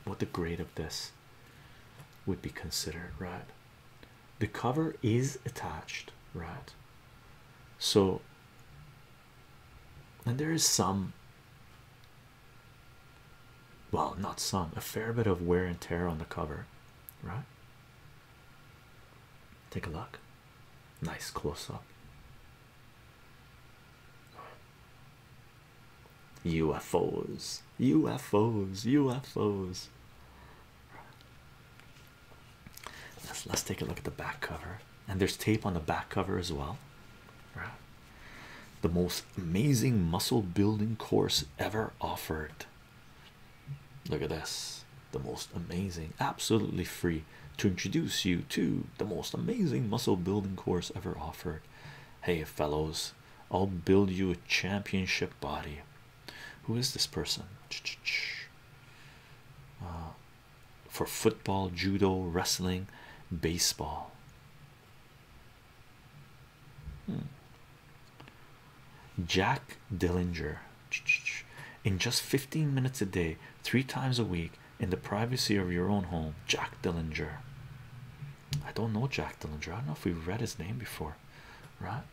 what the grade of this would be considered, right? The cover is attached, right? So, and there is some, well, not some, a fair bit of wear and tear on the cover, right? Take a look. Nice close-up. U F Os, U F Os, U F Os. Let's, let's take a look at the back cover, and there's tape on the back cover as well. Right. The most amazing muscle building course ever offered. Look at this. The most amazing, absolutely free, to introduce you to the most amazing muscle building course ever offered. Hey fellows, I'll build you a championship body. Who is this person? Uh, for football, judo, wrestling, baseball. Hmm. Jack Dillinger. In just fifteen minutes a day, three times a week, in the privacy of your own home. Jack Dillinger. I don't know Jack Dillinger. I don't know if we've read his name before, right?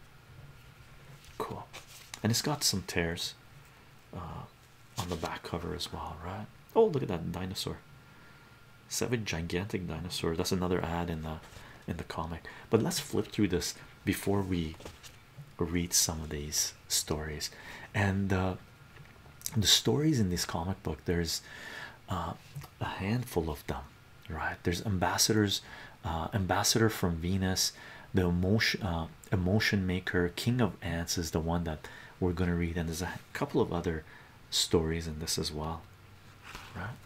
Cool. And it's got some tears Uh, on the back cover as well, right? Oh, look at that dinosaur. Seven gigantic dinosaur. That's another ad in the in the comic. But let's flip through this before we read some of these stories. And uh, the stories in this comic book, there's uh, a handful of them, right? There's ambassadors, uh, Ambassador from Venus, the emotion, uh, Emotion Maker, King of Ants is the one that we're going to read, and there's a couple of other stories in this as well, right?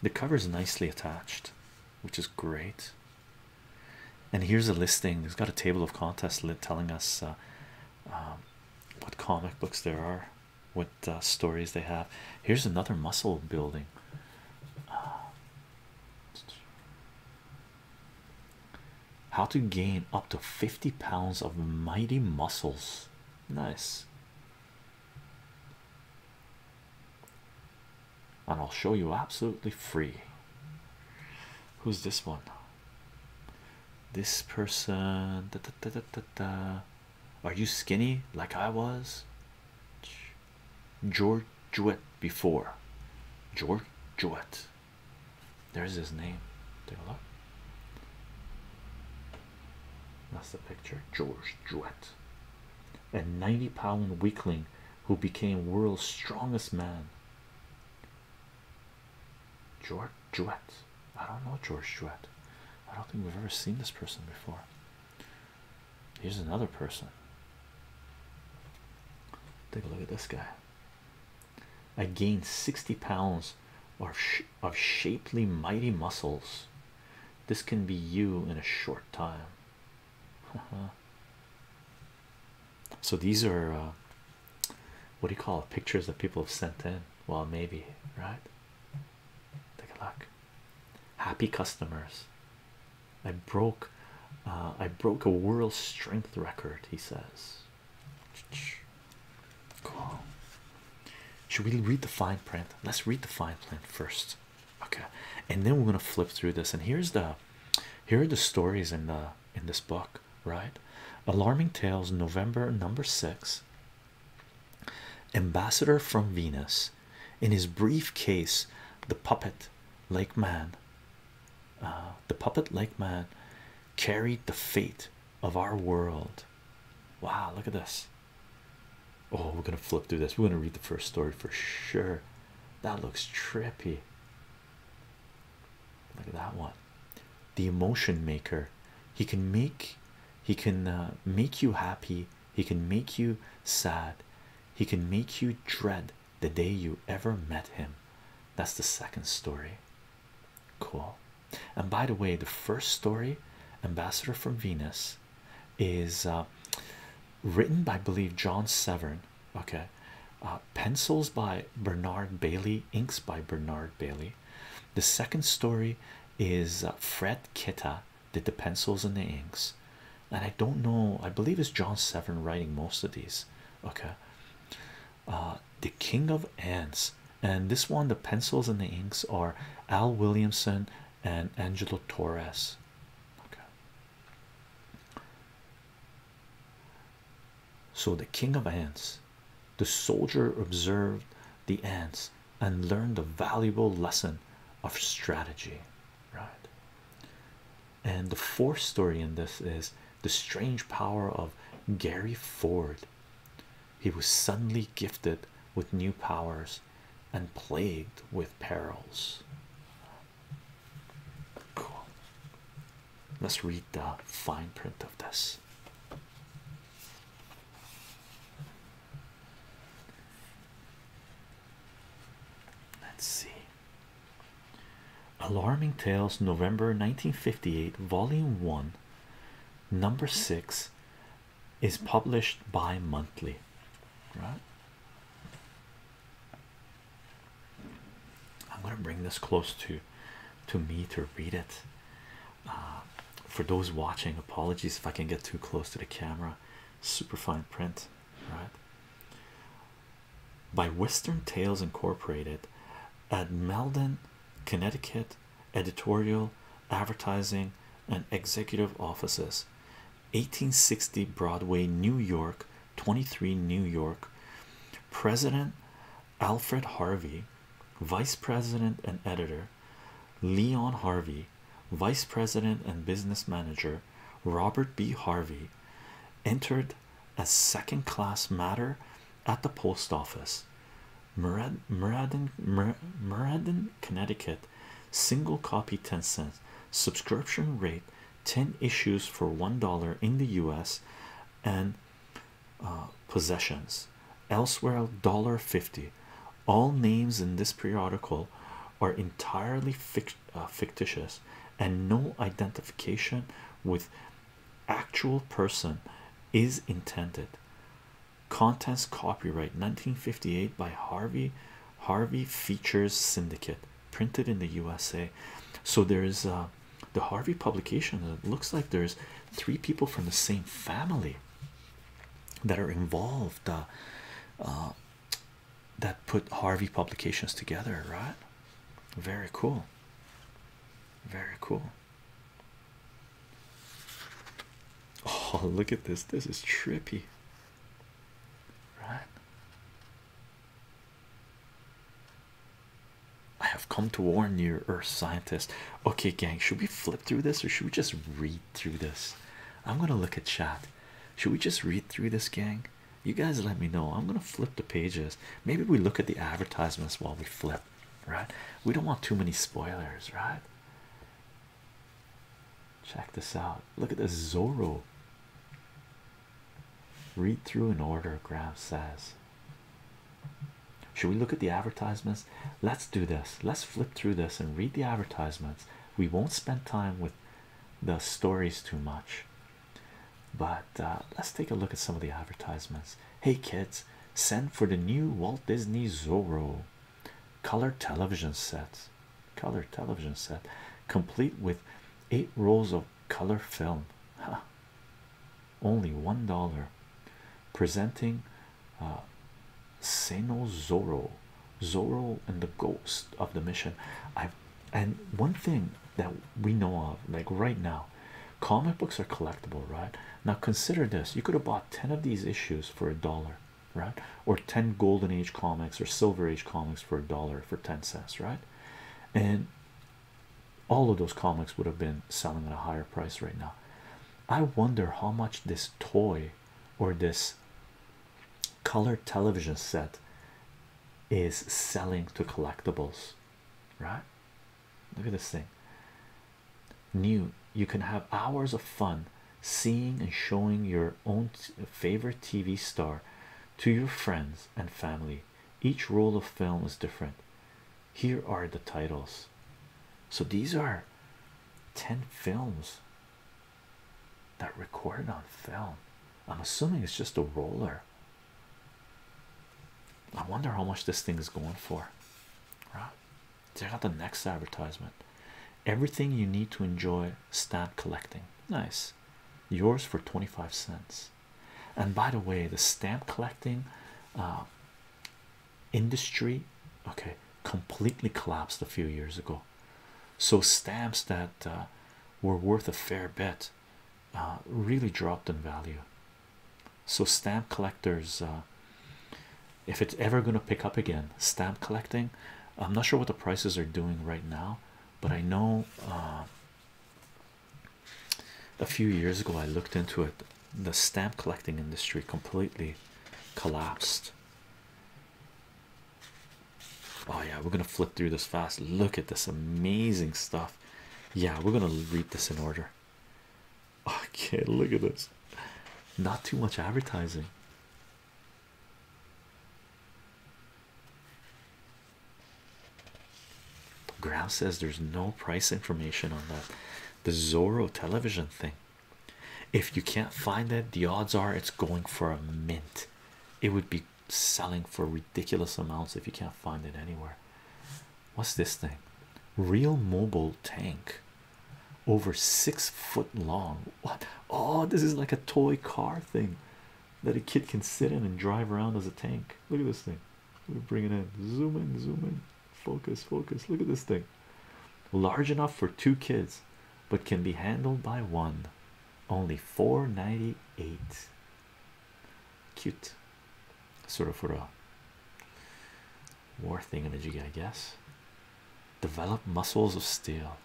The cover is nicely attached, which is great. And here's a listing. It's got a table of contents telling us uh, um, what comic books there are, what uh, stories they have. Here's another muscle building. Uh, how to gain up to fifty pounds of mighty muscles. Nice. And I'll show you absolutely free. Who's this one? This person. Da, da, da, da, da, da. Are you skinny like I was? George Jewett before. George Jewett. There's his name. Take a look. That's the picture. George Jewett. A ninety pound weakling who became world's strongest man. George Jewett. I don't know George Jewett. I don't think we've ever seen this person before. Here's another person. Take a look at this guy. I gained sixty pounds of, sh of shapely mighty muscles. This can be you in a short time. So these are uh, what do you call it? Pictures that people have sent in. Well, maybe, right? Take a look. Happy customers. I broke, uh, I broke a world strength record. He says. Cool. Should we read the fine print? Let's read the fine print first, okay? And then we're gonna flip through this. And here's the, here are the stories in the in this book, right? Alarming Tales, November number six. Ambassador from Venus. In his briefcase, the puppet like man, uh, the puppet like man carried the fate of our world. Wow, look at this. Oh, we're gonna flip through this. We're gonna read the first story for sure. That looks trippy. Look at that one. The Emotion Maker. He can make He can uh, make you happy. He can make you sad. He can make you dread the day you ever met him. That's the second story. Cool. And by the way, the first story, Ambassador from Venus, is uh, written by, I believe, John Severin. Okay. uh, pencils by Bernard Baily, inks by Bernard Baily. The second story is uh, Fred Kida did the pencils and the inks, and I don't know, I believe it's John Severin writing most of these. Okay, uh, the King of Ants, and this one the pencils and the inks are Al Williamson and Angelo Torres. Okay, so the King of Ants, the soldier observed the ants and learned a valuable lesson of strategy, right? And the fourth story in this is The Strange Power of Gary Ford. He was suddenly gifted with new powers and plagued with perils. Cool. Let's read the fine print of this. Let's see. Alarming Tales, November nineteen fifty-eight, Volume one, Number six, is published bi-monthly, right? I'm going to bring this close to, to me to read it. Uh, for those watching, apologies if I can get too close to the camera. Super fine print, right? By Western Tales Incorporated at Malden, Connecticut, editorial, advertising, and executive offices, eighteen sixty Broadway, New York, twenty-three New York. President Alfred Harvey, vice president and editor Leon Harvey, vice president and business manager Robert B. Harvey, entered as second class matter at the post office. Murad, Muradin, Mur, Muradin, Connecticut, single copy ten cents, subscription rate ten issues for one dollar in the U S and uh, possessions elsewhere dollar fifty. All names in this periodical are entirely fict uh, fictitious and no identification with actual person is intended. Contents copyright nineteen fifty-eight by Harvey Harvey Features Syndicate, printed in the U S A. So there is uh, the Harvey publication. It looks like there's three people from the same family that are involved, uh, uh, that put Harvey Publications together, right? Very cool, very cool. Oh, look at this. This is trippy. I have come to warn you, Earth scientists. Okay, gang, should we flip through this or should we just read through this? I'm gonna look at chat. Should we just read through this, gang? You guys let me know. I'm gonna flip the pages. Maybe we look at the advertisements while we flip, right? We don't want too many spoilers, right? Check this out. Look at this. Zorro. Read through in order, Graham says. Should we look at the advertisements? Let's do this. Let's flip through this and read the advertisements. We won't spend time with the stories too much, but uh, let's take a look at some of the advertisements. Hey kids, send for the new Walt Disney Zorro color television set. Color television set complete with eight rolls of color film. Huh. Only one dollar. Presenting uh, Seno Zorro, Zorro and the Ghost of the Mission. I've and one thing that we know of, like right now, comic books are collectible, right? Now consider this: you could have bought ten of these issues for a dollar, right? Or ten Golden Age comics or Silver Age comics for a dollar for ten cents, right? And all of those comics would have been selling at a higher price right now. I wonder how much this toy or this color television set is selling to collectibles, right? Look at this thing. New, you can have hours of fun seeing and showing your own favorite T V star to your friends and family. Each roll of film is different. Here are the titles. So these are ten films that recorded on film. I'm assuming it's just a roller. I wonder how much this thing is going for. Right? They got the next advertisement. Everything you need to enjoy stamp collecting. Nice. Yours for twenty-five cents. And by the way, the stamp collecting uh, industry, okay, completely collapsed a few years ago. So stamps that uh, were worth a fair bit uh, really dropped in value. So stamp collectors, uh, if it's ever going to pick up again, stamp collecting, I'm not sure what the prices are doing right now, but I know uh, a few years ago I looked into it. The stamp collecting industry completely collapsed. Oh yeah, we're gonna flip through this fast. Look at this amazing stuff. Yeah, we're gonna read this in order. Okay, look at this. Not too much advertising. Graham says there's no price information on that. The Zorro television thing. If you can't find it, the odds are it's going for a mint. It would be selling for ridiculous amounts if you can't find it anywhere. What's this thing? Real mobile tank, over six foot long. What? Oh, this is like a toy car thing that a kid can sit in and drive around as a tank. Look at this thing. We're bringing in, zoom in, zoom in, focus, focus. Look at this thing. Large enough for two kids, but can be handled by one. Only four ninety-eight. Cute. Sort of for a war thingamajig, I guess. Develop muscles of steel.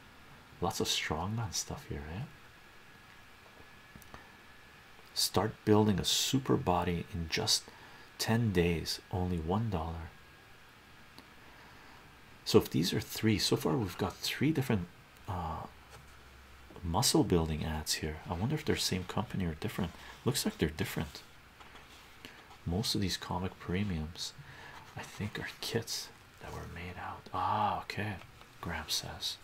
Lots of strongman stuff here, eh? Start building a super body in just ten days. Only one dollar. So if these are three, so far we've got three different uh, muscle building ads here. I wonder if they're the same company or different. Looks like they're different. Most of these comic premiums, I think, are kits that were made out. Ah, okay. Graham says,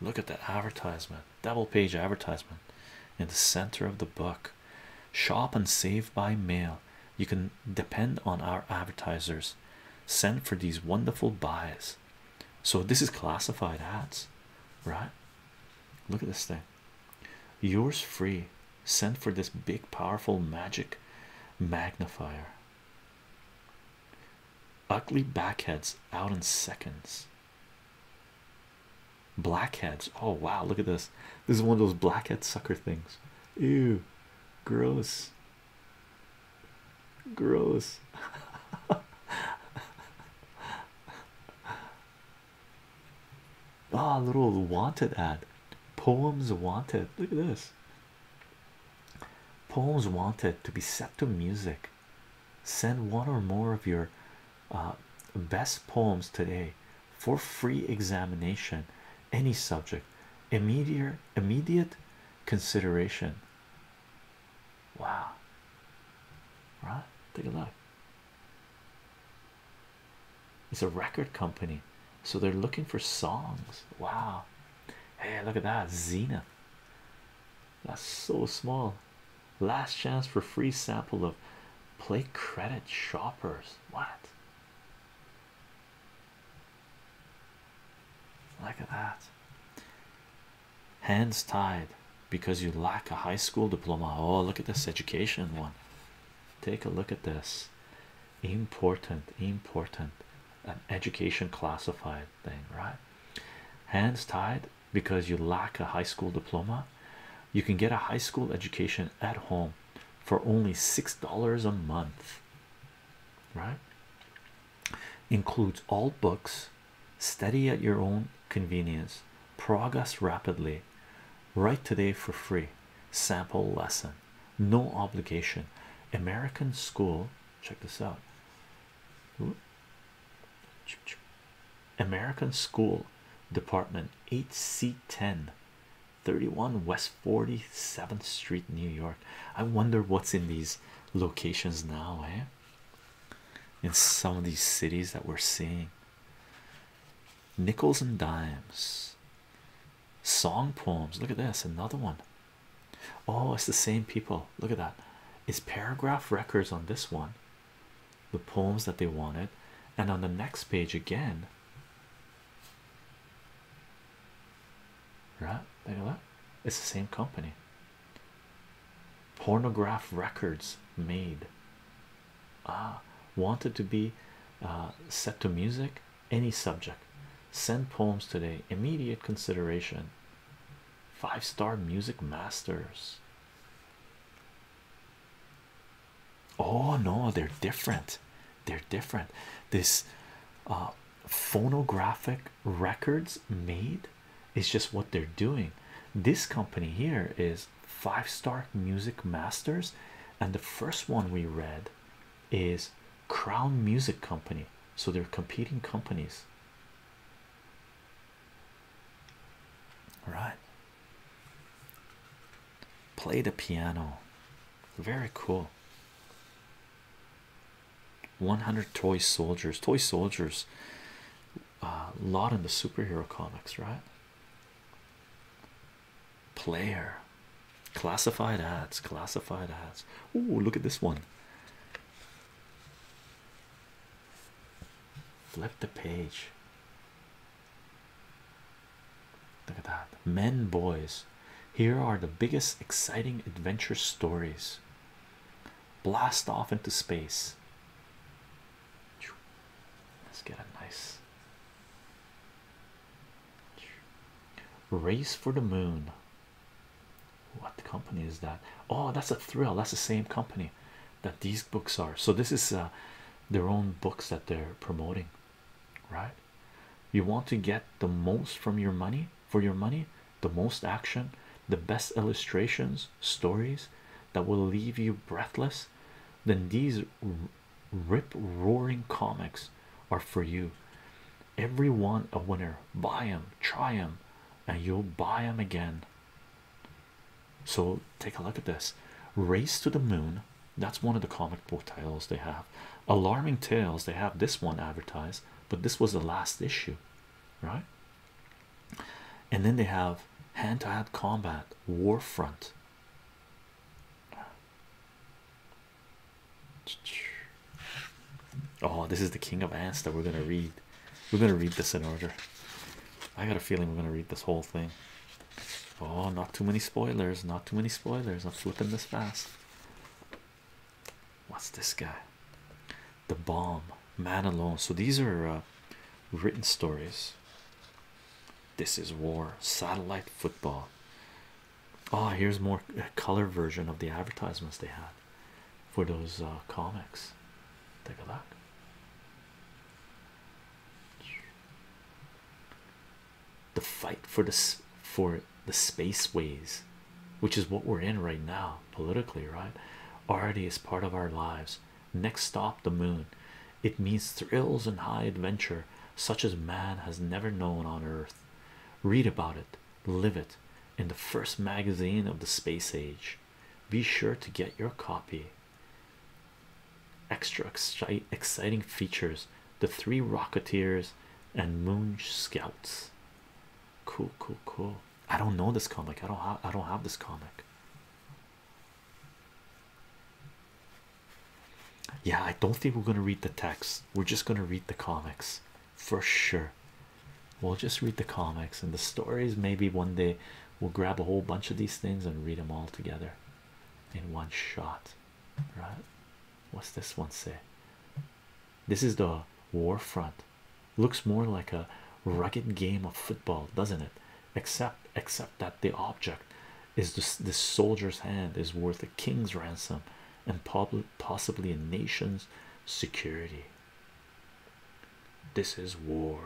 look at that advertisement. Double page advertisement in the center of the book. Shop and save by mail. You can depend on our advertisers. Send for these wonderful buys. So this is classified ads, right? Look at this thing. Yours free. Send for this big powerful magic magnifier. Ugly backheads out in seconds. Blackheads. Oh wow, look at this. This is one of those blackhead sucker things. Ew, gross, gross. Ah, little wanted ad. Poems wanted. Look at this. Poems wanted to be set to music. Send one or more of your uh, best poems today for free examination. Any subject. Immediate, immediate consideration. Wow. Right? Take a look. It's a record company, so they're looking for songs. Wow. Hey, look at that. Zenith. That's so small. Last chance for free sample of play credit shoppers. What? Look at that. Hands tied because you lack a high school diploma. Oh, look at this education one. Take a look at this. Important, important. An education classified thing, right? Hands tied because you lack a high school diploma. You can get a high school education at home for only six dollars a month, right? Includes all books, study at your own convenience, progress rapidly, write today for free, sample lesson, no obligation. American School, check this out. Ooh. American School Department, H C ten, thirty-one West forty-seventh Street, New York. I wonder what's in these locations now, eh? In some of these cities that we're seeing. Nickels and dimes. Song poems. Look at this, another one. Oh, it's the same people. Look at that. It's Paragraph Records on this one. the poems that they wanted, and on the next page again, right? Look at that. It's the same company. Pornograph Records made. Ah, wanted to be uh, set to music, any subject. Send poems today. Immediate consideration. Five-star music masters. Oh no, they're different. They're different. This uh, phonographic records made is just what they're doing. This company here is five-star music masters, and the first one we read is Crown Music Company. So they're competing companies. All right. Play the piano. Very cool. one hundred toy soldiers. Toy soldiers, a uh, lot in the superhero comics, right? Player. Classified ads. Classified ads. Ooh, look at this one. Flip the page. Look at that. Men, boys. Here are the biggest exciting adventure stories. Blast off into space. Let's get a nice race for the moon. What company is that? Oh, that's a thrill. That's the same company that these books are. So this is uh, their own books that they're promoting, right? You want to get the most from your money, for your money, the most action, the best illustrations, stories that will leave you breathless, then these rip-roaring comics are for you. Everyone a winner. Buy them, try them, and you'll buy them again. So take a look at this. Race to the Moon, that's one of the comic book titles they have. Alarming Tales, they have this one advertised, but this was the last issue, right? And then they have Hand-to-Hand Combat, Warfront. Oh, this is the King of Ants that we're gonna read. We're gonna read this in order. I got a feeling we're gonna read this whole thing. Oh, not too many spoilers, not too many spoilers. I'm flipping this fast. What's this guy? The Bomb, Man Alone. So these are uh, written stories. This is War, Satellite Football. Oh, here's more color version of the advertisements they had for those uh, comics. Take a look. The fight for the for the spaceways, which is what we're in right now politically, right? Already is part of our lives. Next stop, the moon. It means thrills and high adventure such as man has never known on Earth. Read about it, live it in the first magazine of the space age. Be sure to get your copy. Extra exciting features, the three Rocketeers and Moon Scouts. Cool, cool, cool. I don't know this comic. I don't have I don't have this comic. Yeah, I don't think we're gonna read the text. We're just gonna read the comics for sure. We'll just read the comics and the stories. Maybe one day we'll grab a whole bunch of these things and read them all together in one shot, right? What's this one say? This is the Warfront. Looks more like a rugged game of football, doesn't it? Except except that the object is this, this soldier's hand is worth a king's ransom and possibly a nation's security. This is War.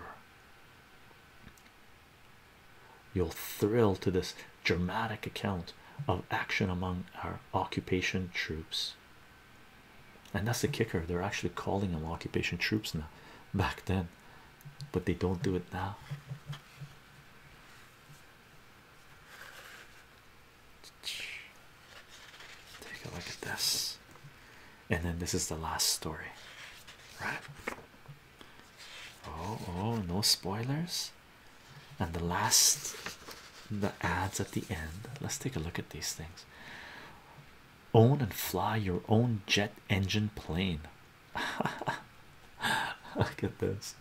You'll thrill to this dramatic account of action among our occupation troops. And that's the kicker, they're actually calling them occupation troops now. Back then, but they don't do it now. Take a look at this, and then this is the last story, right? Oh, oh, no spoilers. And the last, the ads at the end. Let's take a look at these things. Own and fly your own jet engine plane. Look at this.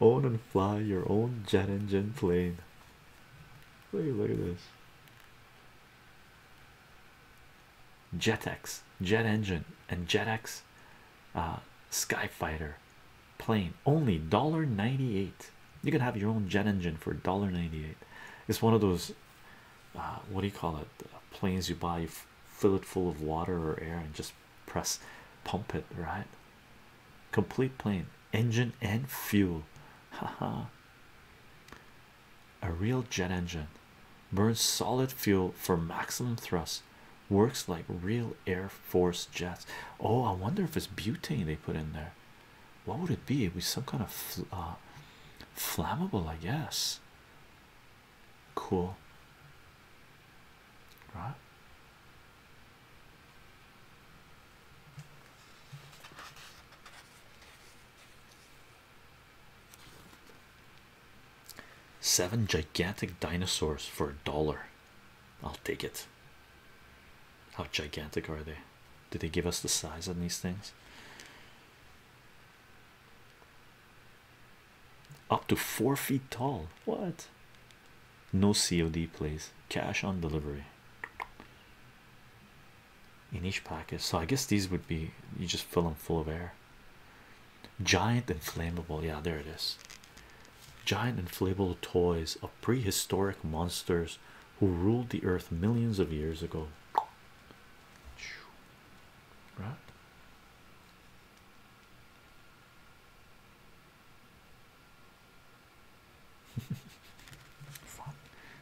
Own and fly your own jet engine plane. Wait, look at this. Jetex, jet engine, and Jetex uh, Skyfighter plane. Only one dollar ninety-eight. You can have your own jet engine for one dollar ninety-eight. It's one of those, uh, what do you call it? Uh, planes you buy, you fill it full of water or air and just press, pump it, right? Complete plane, engine and fuel. Haha. A real jet engine burns solid fuel for maximum thrust. Works like real Air Force jets. Oh, I wonder if it's butane they put in there. What would it be? It was some kind of fl uh, flammable, I guess. Cool, right? Seven gigantic dinosaurs for a dollar. I'll take it. How gigantic are they? Did they give us the size on these things? Up to four feet tall. What? No C O D, please. Cash on delivery. In each package. So I guess these would be, you just fill them full of air. Giant inflammable. Yeah, there it is. Giant inflatable toys of prehistoric monsters who ruled the earth millions of years ago. Right.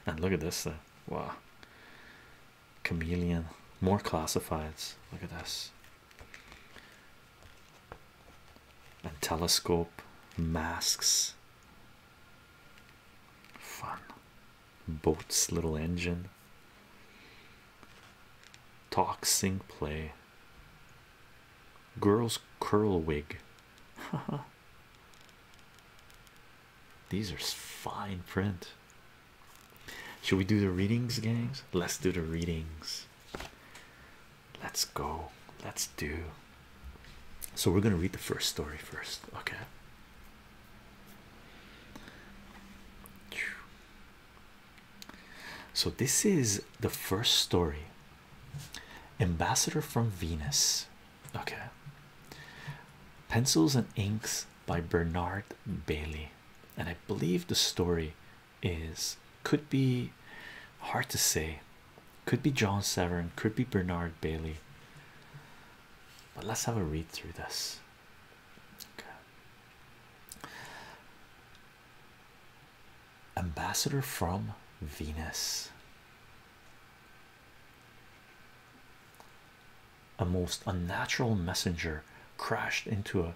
And look at this thing. Wow. Chameleon. More classifieds. Look at this. And telescope. Masks. Fun. Boat's little engine. Talk, sing, play. Girls curl wig. These are fine print. Should we do the readings, gangs? Let's do the readings. Let's go. Let's do. So we're gonna read the first story first. Okay. So this is the first story. Ambassador from Venus. Okay. Pencils and Inks by Bernard Baily, and I believe the story is, could be, hard to say, could be John Severin, could be Bernard Baily, but let's have a read through this. Okay. Ambassador from Venus. A most unnatural messenger crashed into a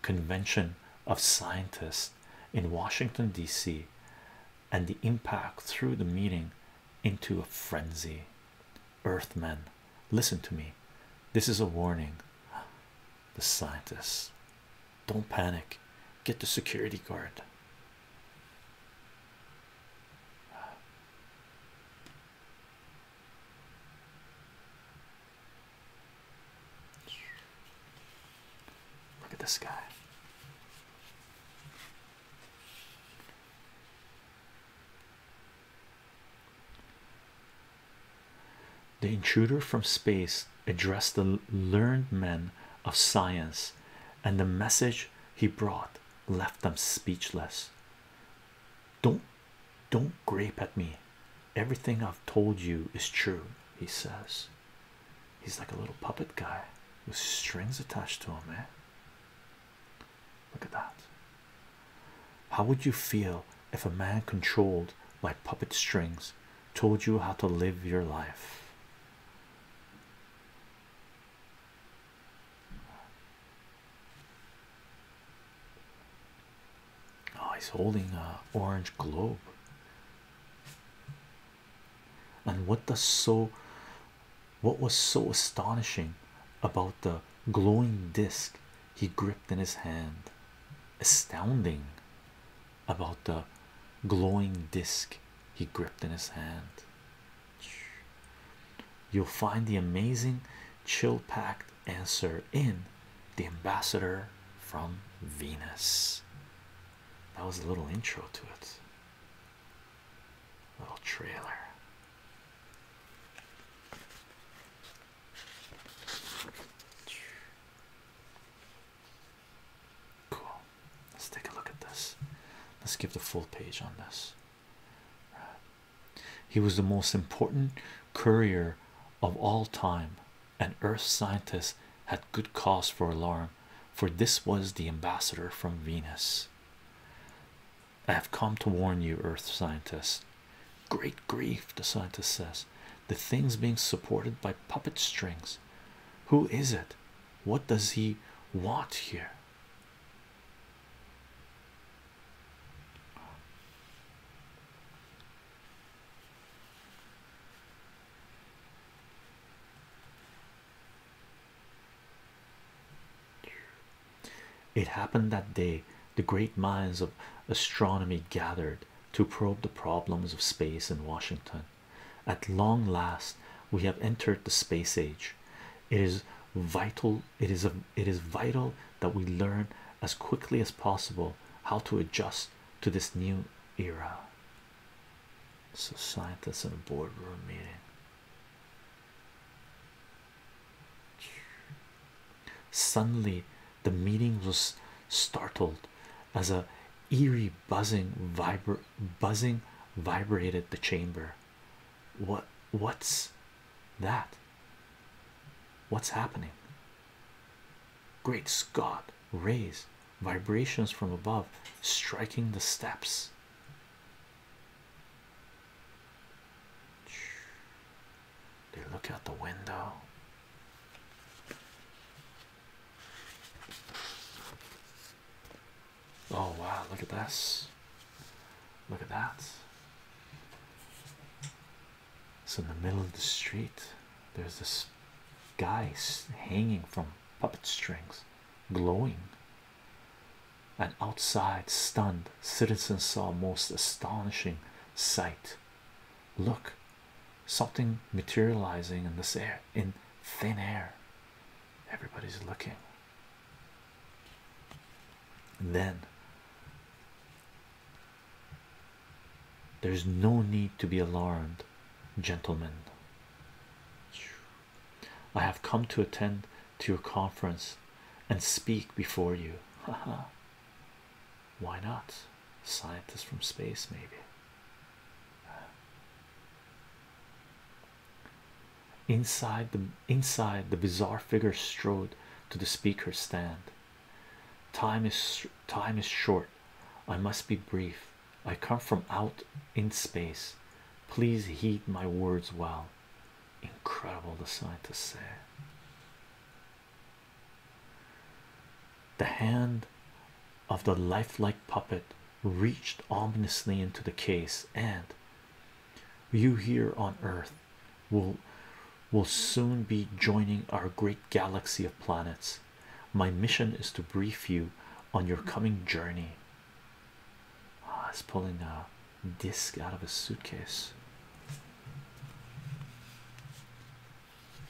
convention of scientists in Washington, D C, and the impact threw the meeting into a frenzy. Earthmen, listen to me. This is a warning. The scientists. Don't panic. Get the security guard. This guy. The intruder from space addressed the learned men of science, and the message he brought left them speechless. Don't, don't grape at me. Everything I've told you is true, he says. He's like a little puppet guy with strings attached to him, eh? Look at that. How would you feel if a man controlled by puppet strings told you how to live your life? Oh, he's holding an orange globe. And what does so what was so astonishing about the glowing disc he gripped in his hand? Astounding about the glowing disc he gripped in his hand. You'll find the amazing chill-packed answer in The Ambassador from Venus. That was a little intro to it. Little trailer. Cool. Let's take a look at this. Let's give the full page on this. He was the most important courier of all time, and Earth scientists had good cause for alarm, for this was the ambassador from Venus. I have come to warn you, Earth scientists. Great grief, the scientist says. The thing's being supported by puppet strings. Who is it? What does he want here? It happened that day the great minds of astronomy gathered to probe the problems of space in Washington. At long last, we have entered the space age. It is vital, it is a, it is vital that we learn as quickly as possible how to adjust to this new era. So scientists in a boardroom meeting. Suddenly, the meeting was startled as a eerie buzzing vibra buzzing vibrated the chamber. What what's that? What's happening? Great Scott, rays, vibrations from above striking the steps. They look out the window. Oh wow, look at this. Look at that. So in the middle of the street, there's this guy hanging from puppet strings, glowing. And outside, stunned, citizens saw a most astonishing sight. Look, something materializing in this air, in thin air. Everybody's looking. And then there's no need to be alarmed, gentlemen. I have come to attend to your conference and speak before you. Haha. Why not? Scientists from space, maybe. Inside the inside, the bizarre figure strode to the speaker stand. Time is time is short. I must be brief. I come from out in space. Please heed my words well. Incredible, the scientists say. The hand of the lifelike puppet reached ominously into the case, and you here on Earth will will soon be joining our great galaxy of planets. My mission is to brief you on your coming journey. Oh, he's pulling a disc out of his suitcase.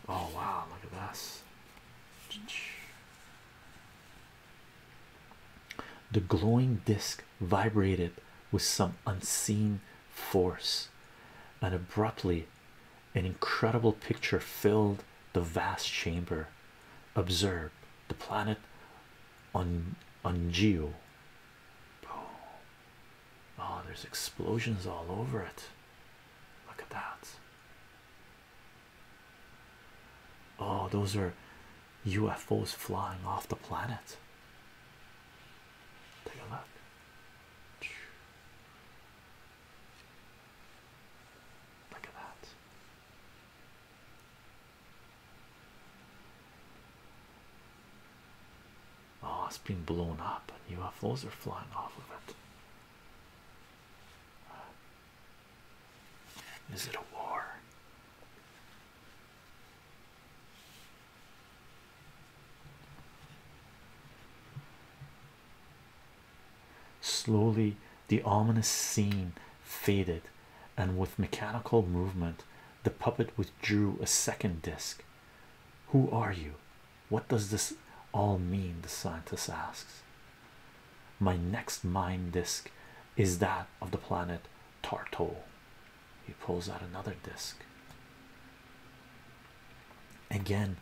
Oh wow, look at this. The glowing disc vibrated with some unseen force, and abruptly an incredible picture filled the vast chamber. Observe the planet on on Geo. Oh, there's explosions all over it. Look at that. Oh, those are U F Os flying off the planet. Take a look. Look at that. Oh, it's been blown up and U F Os are flying off of it. Is it a war? Slowly, the ominous scene faded, and with mechanical movement, the puppet withdrew a second disc. Who are you? What does this all mean? The scientist asks. My next mind disk is that of the planet Tartol. He pulls out another disk. Again,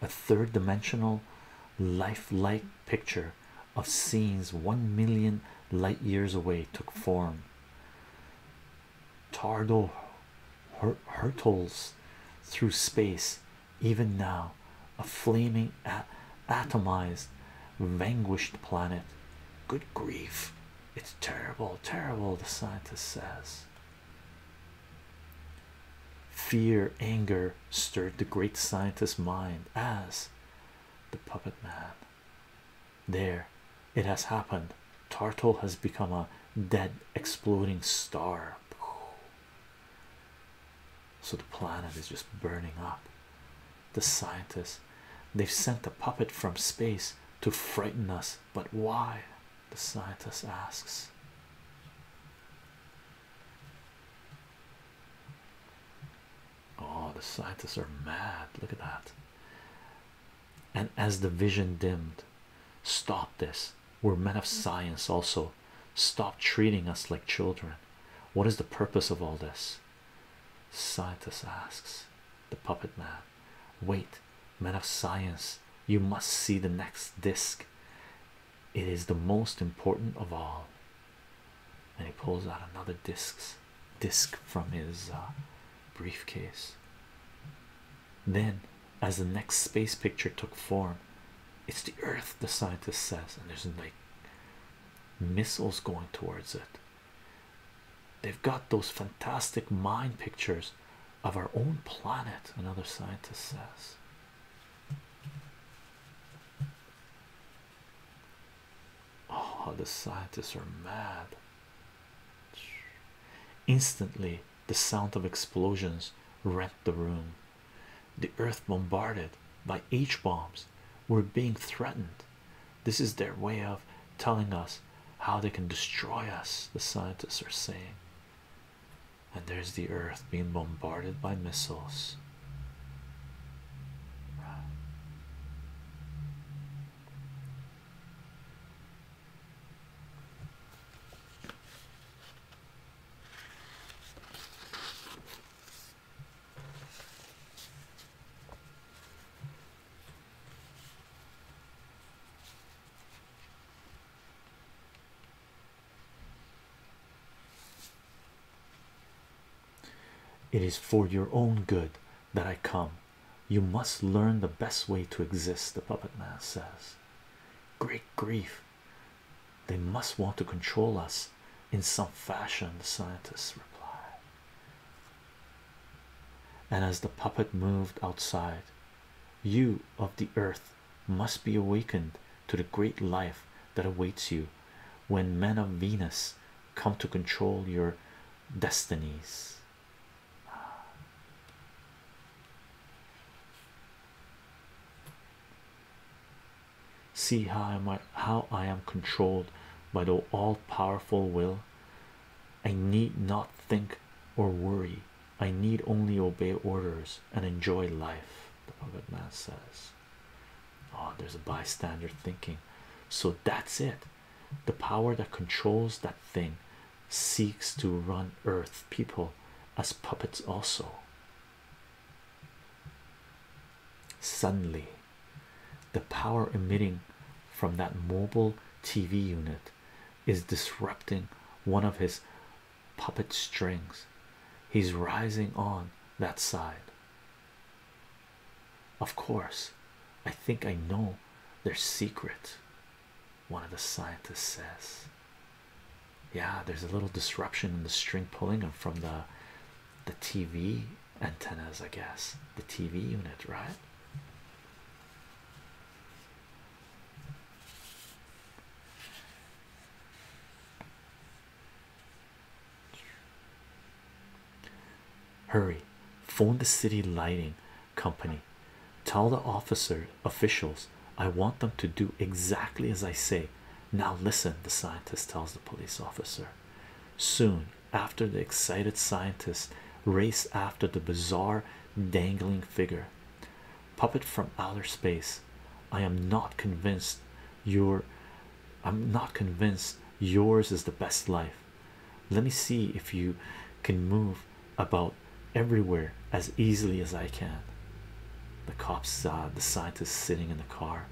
a third dimensional lifelike picture of scenes one million light years away took form. Tardo hur hurtles through space, even now, a flaming at atomized vanquished planet. Good grief, it's terrible, terrible, the scientist says. Fear, anger stirred the great scientist's mind as the puppet man. There, it has happened. Tartol has become a dead exploding star. So the planet is just burning up. The scientists, they've sent a puppet from space to frighten us, but why? The scientist asks. Oh, the scientists are mad. Look at that. And as the vision dimmed, stop this. We're men of science also. Stop treating us like children. What is the purpose of all this? Scientist asks the puppet man. Wait, men of science, you must see the next disc. It is the most important of all. And he pulls out another discs disc from his uh, briefcase. Then, as the next space picture took form, it's the Earth, the scientist says, and there's like missiles going towards it. They've got those fantastic mind pictures of our own planet, another scientist says. Oh, the scientists are mad. Instantly, the sound of explosions rent the room. The Earth bombarded by H bombs. We're being threatened. This is their way of telling us how they can destroy us, the scientists are saying. And there's the Earth being bombarded by missiles. It is for your own good that I come. You must learn the best way to exist, the puppet man says. Great grief. They must want to control us in some fashion, the scientists reply. And as the puppet moved outside, you of the Earth must be awakened to the great life that awaits you when men of Venus come to control your destinies. See how I am, how I am controlled by the all-powerful will. I need not think or worry. I need only obey orders and enjoy life, the puppet man says. Oh, there's a bystander thinking. So that's it. The power that controls that thing seeks to run Earth people as puppets also. Suddenly, the power emitting from that mobile T V unit is disrupting one of his puppet strings. He's rising on that side. Of course, I think I know their secret, one of the scientists says. Yeah, there's a little disruption in the string pulling him from the the T V antennas, I guess, the T V unit, right? Hurry, phone the city lighting company. Tell the officer officials I want them to do exactly as I say. Now listen, the scientist tells the police officer. Soon after, the excited scientists race after the bizarre dangling figure. Puppet from outer space, I am not convinced your I'm not convinced yours is the best life. Let me see if you can move about everywhere as easily as I can. The cops, uh, the scientist sitting in the car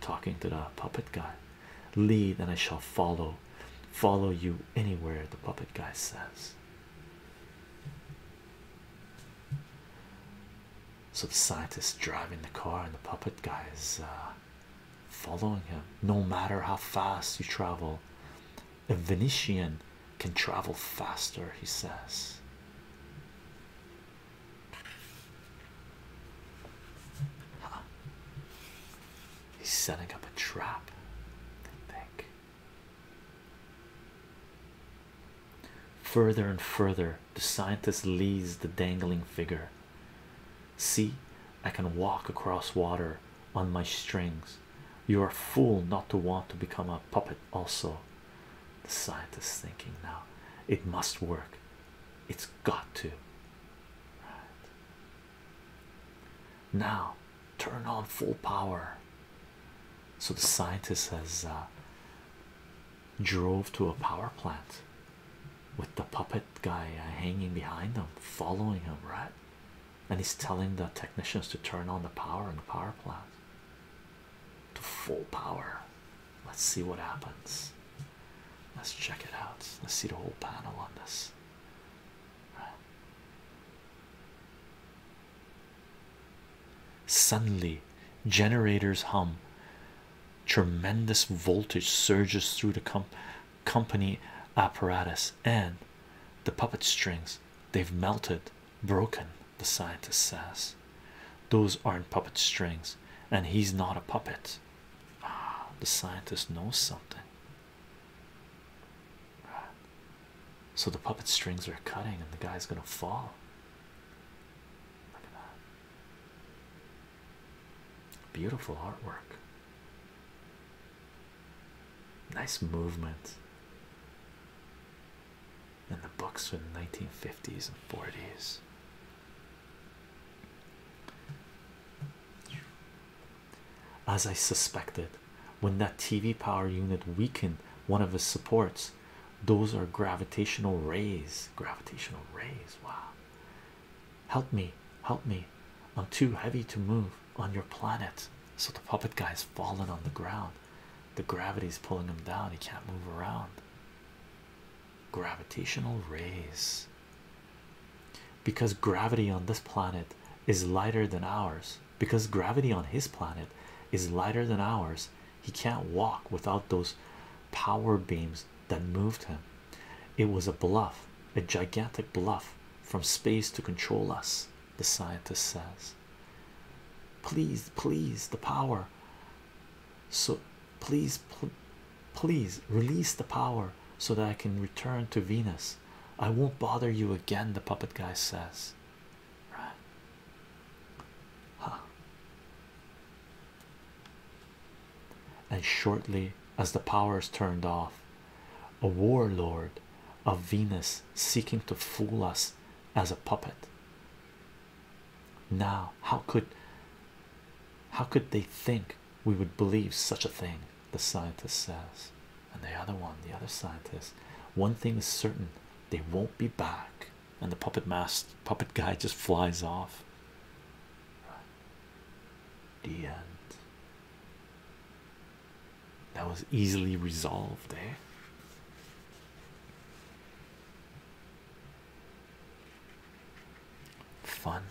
talking to the puppet guy. Lead and I shall follow follow you anywhere, the puppet guy says. So the scientist driving the car and the puppet guy is uh, following him. No matter how fast you travel, a Venetian can travel faster, he says. Huh. He's setting up a trap, I think. Further and further, the scientist leads the dangling figure. See, I can walk across water on my strings. You are a fool not to want to become a puppet also. The scientist is thinking now. It must work. It's got to. Right. Now, turn on full power. So the scientist has uh, drove to a power plant with the puppet guy uh, hanging behind him, following him, right? And he's telling the technicians to turn on the power in the power plant to full power. Let's see what happens. Let's check it out. Let's see the whole panel on this. Right. Suddenly, generators hum. Tremendous voltage surges through the com company apparatus, and the puppet strings, they've melted, broken. The scientist says, those aren't puppet strings, and he's not a puppet. Ah, the scientist knows something. Right. So the puppet strings are cutting, and the guy's gonna fall. Look at that. Beautiful artwork. Nice movement. And the books from the nineteen fifties and forties. As I suspected, when that T V power unit weakened one of his supports, those are gravitational rays. Gravitational rays, wow. Help me, help me. I'm too heavy to move on your planet. So the puppet guy's fallen on the ground. The gravity's pulling him down. He can't move around. Gravitational rays. Because gravity on this planet is lighter than ours. Because gravity on his planet is lighter than ours, he can't walk without those power beams that moved him. It was a bluff, a gigantic bluff from space to control us, the scientist says. Please, please, the power. So please, pl please release the power so that I can return to Venus. I won't bother you again, the puppet guy says. Right. Huh. And shortly as the power is turned off, a warlord of Venus seeking to fool us as a puppet. Now, how could how could they think we would believe such a thing, the scientist says. And the other one, the other scientist, one thing is certain, they won't be back. And the puppet mask puppet guy just flies off. Right. The end. That was easily resolved, eh? Fun.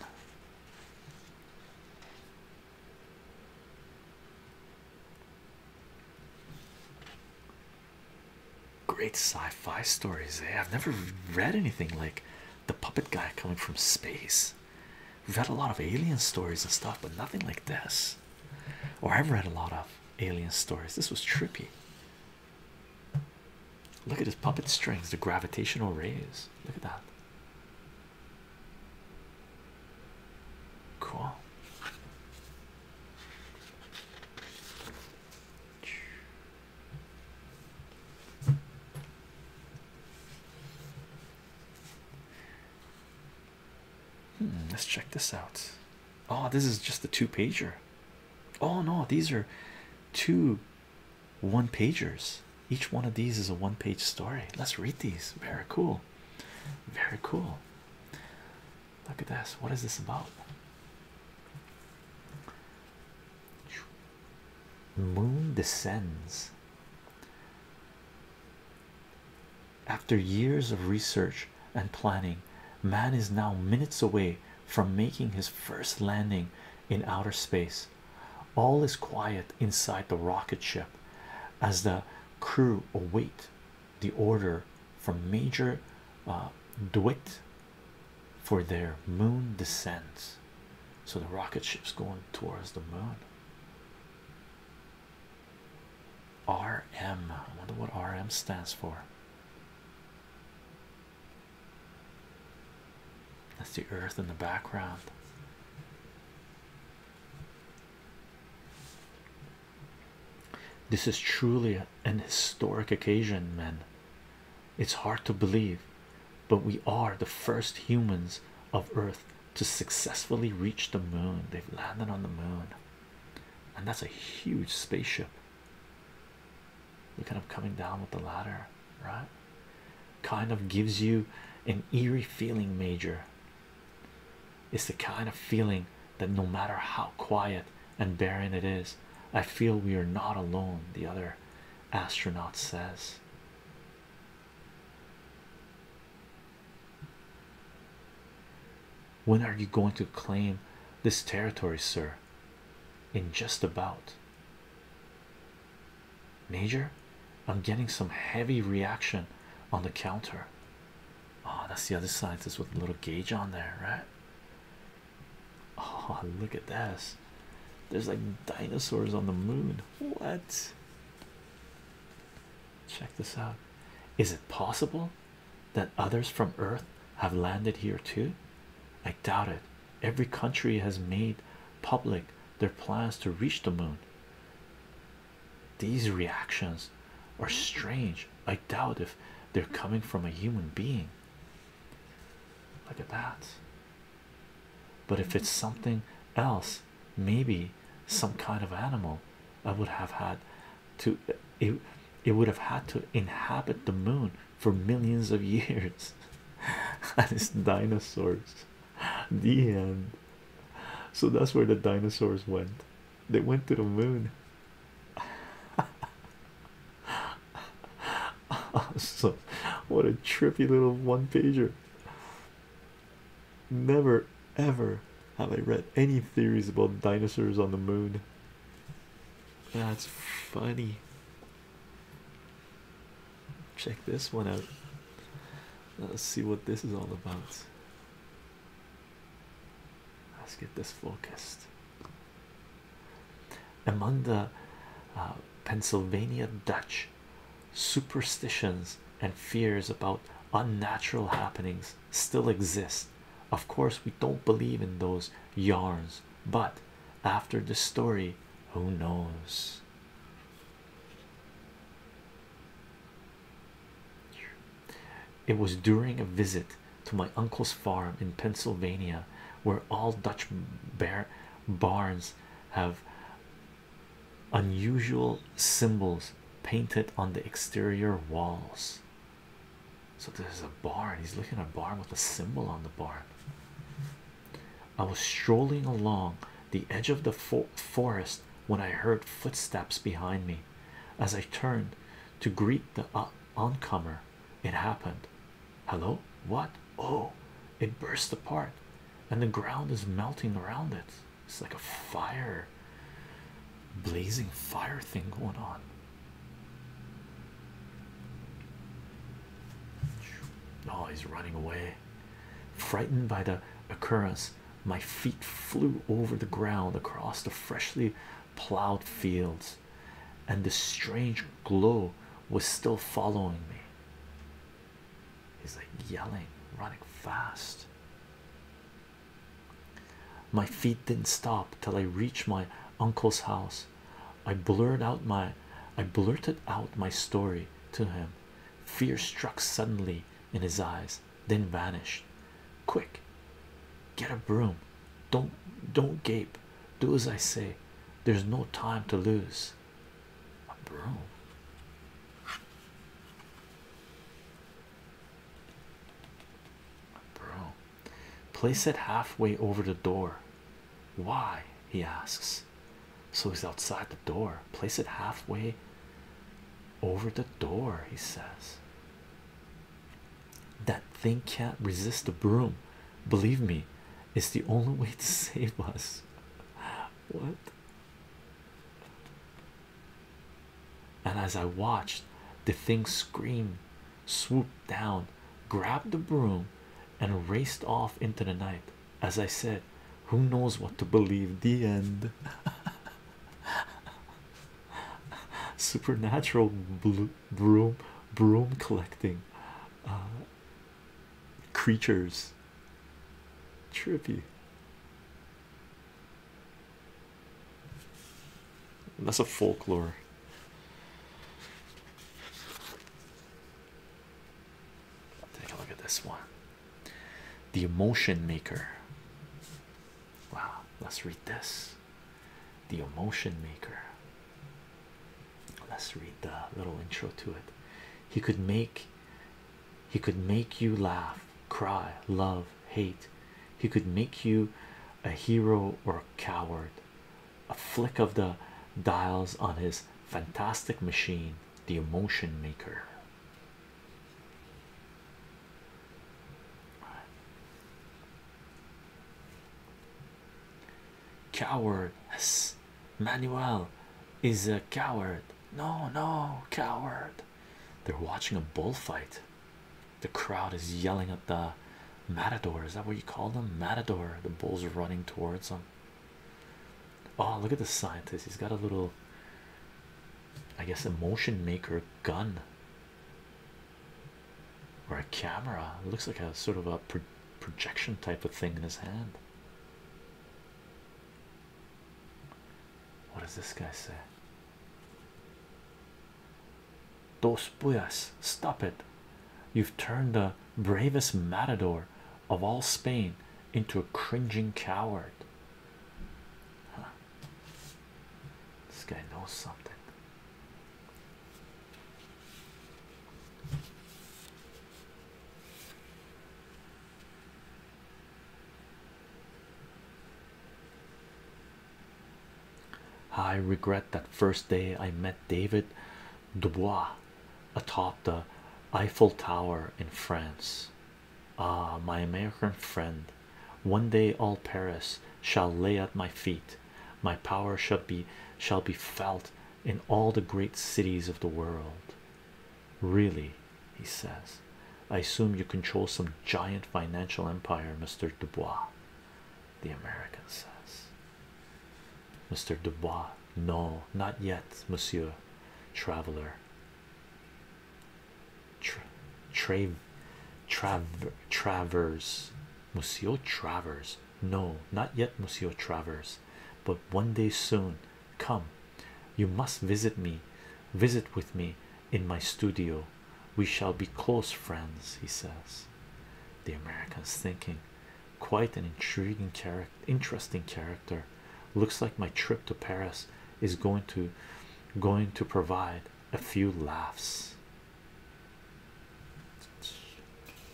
Great sci-fi stories, eh? I've never read anything like the puppet guy coming from space. We've had a lot of alien stories and stuff, but nothing like this. Or I've read a lot of alien stories. This was trippy. Look at his puppet strings, the gravitational rays. Look at that. Cool. Hmm, let's check this out. Oh, this is just the two-pager. Oh no, these are two one pagers. Each one of these is a one page story. Let's read these. Very cool. Very cool. Look at this. What is this about? Moon descends. After years of research and planning, man is now minutes away from making his first landing in outer space. All is quiet inside the rocket ship as the crew await the order from Major uh, DeWitt for their moon descent. So the rocket ship's going towards the moon. R M. I wonder what R M stands for. That's the Earth in the background. This is truly an historic occasion, men. It's hard to believe, but we are the first humans of Earth to successfully reach the moon. They've landed on the moon. And that's a huge spaceship. Look at him coming down with the ladder, right? Kind of gives you an eerie feeling, Major. It's the kind of feeling that no matter how quiet and barren it is, I feel we are not alone, the other astronaut says. When are you going to claim this territory, sir? In just about. Major, I'm getting some heavy reaction on the counter. Oh, that's the other scientist with a little gauge on there, right? Oh, look at this. There's like dinosaurs on the moon. What? Check this out. Is it possible that others from Earth have landed here too? I doubt it. Every country has made public their plans to reach the moon. These reactions are strange. I doubt if they're coming from a human being. Look at that. But if it's something else, maybe some kind of animal, I would have had to it, it would have had to inhabit the moon for millions of years. And it's dinosaurs. The end. So that's where the dinosaurs went. They went to the moon. Awesome. What a trippy little one pager. Never ever have I read any theories about dinosaurs on the moon. That's funny. Check this one out. Let's see what this is all about. Let's get this focused. Among the uh, Pennsylvania Dutch, superstitions and fears about unnatural happenings still exist. Of course, we don't believe in those yarns, but after the story, who knows? It was during a visit to my uncle's farm in Pennsylvania, where all Dutch bear barns have unusual symbols painted on the exterior walls. So this is a barn. He's looking at a barn with a symbol on the barn. I was strolling along the edge of the fo forest when I heard footsteps behind me. As I turned to greet the uh, oncomer, it happened. Hello? What? Oh, it burst apart, and the ground is melting around it. It's like a fire, blazing fire thing going on. Oh, he's running away. Frightened by the occurrence, my feet flew over the ground across the freshly plowed fields, and the strange glow was still following me. He's like yelling, running fast. My feet didn't stop till I reached my uncle's house. I blurred out my I blurted out my story to him. Fear struck suddenly in his eyes, then vanished. Quick, get a broom. Don't don't gape. Do as I say. There's no time to lose, bro. Bro, place it halfway over the door. Why? He asks. So he's outside the door. Place it halfway over the door, he says. That thing can't resist the broom. Believe me, it's the only way to save us. What? And as I watched, the thing screamed, swooped down, grabbed the broom, and raced off into the night. As I said, who knows what to believe? The end. Supernatural broom broom collecting uh, creatures. Trippy. That's a folklore. Take a look at this one. The Emotion Maker. Wow, let's read this. The Emotion Maker. Let's read the little intro to it. He could make he could make you laugh, cry, love, hate. He could make you a hero or a coward. A flick of the dials on his fantastic machine, the Emotion Maker. Coward, yes. Manuel is a coward. No, no, coward. They're watching a bullfight. The crowd is yelling at the matador. Is that what you call them? Matador. The bull's running towards them. Oh, look at the scientist. He's got a little, I guess, Emotion Maker gun or a camera. It looks like a sort of a pro projection type of thing in his hand. What does this guy say? Dos puyas, stop it. You've turned the bravest matador of all Spain into a cringing coward. Huh. This guy knows something. I regret that first day I met David Dubois atop the Eiffel Tower in France. Ah, my American friend, one day all Paris shall lay at my feet. My power shall be shall be felt in all the great cities of the world. Really, he says, I assume you control some giant financial empire, Mister Dubois, the American says. Mister Dubois, no, not yet, Monsieur Traveler. Tra tra tra Travers, Monsieur Travers, no, not yet, Monsieur Travers, but one day soon. Come, you must visit me, visit with me in my studio. We shall be close friends, he says. The American's thinking, quite an intriguing character, interesting character. Looks like my trip to Paris is going to going to provide a few laughs.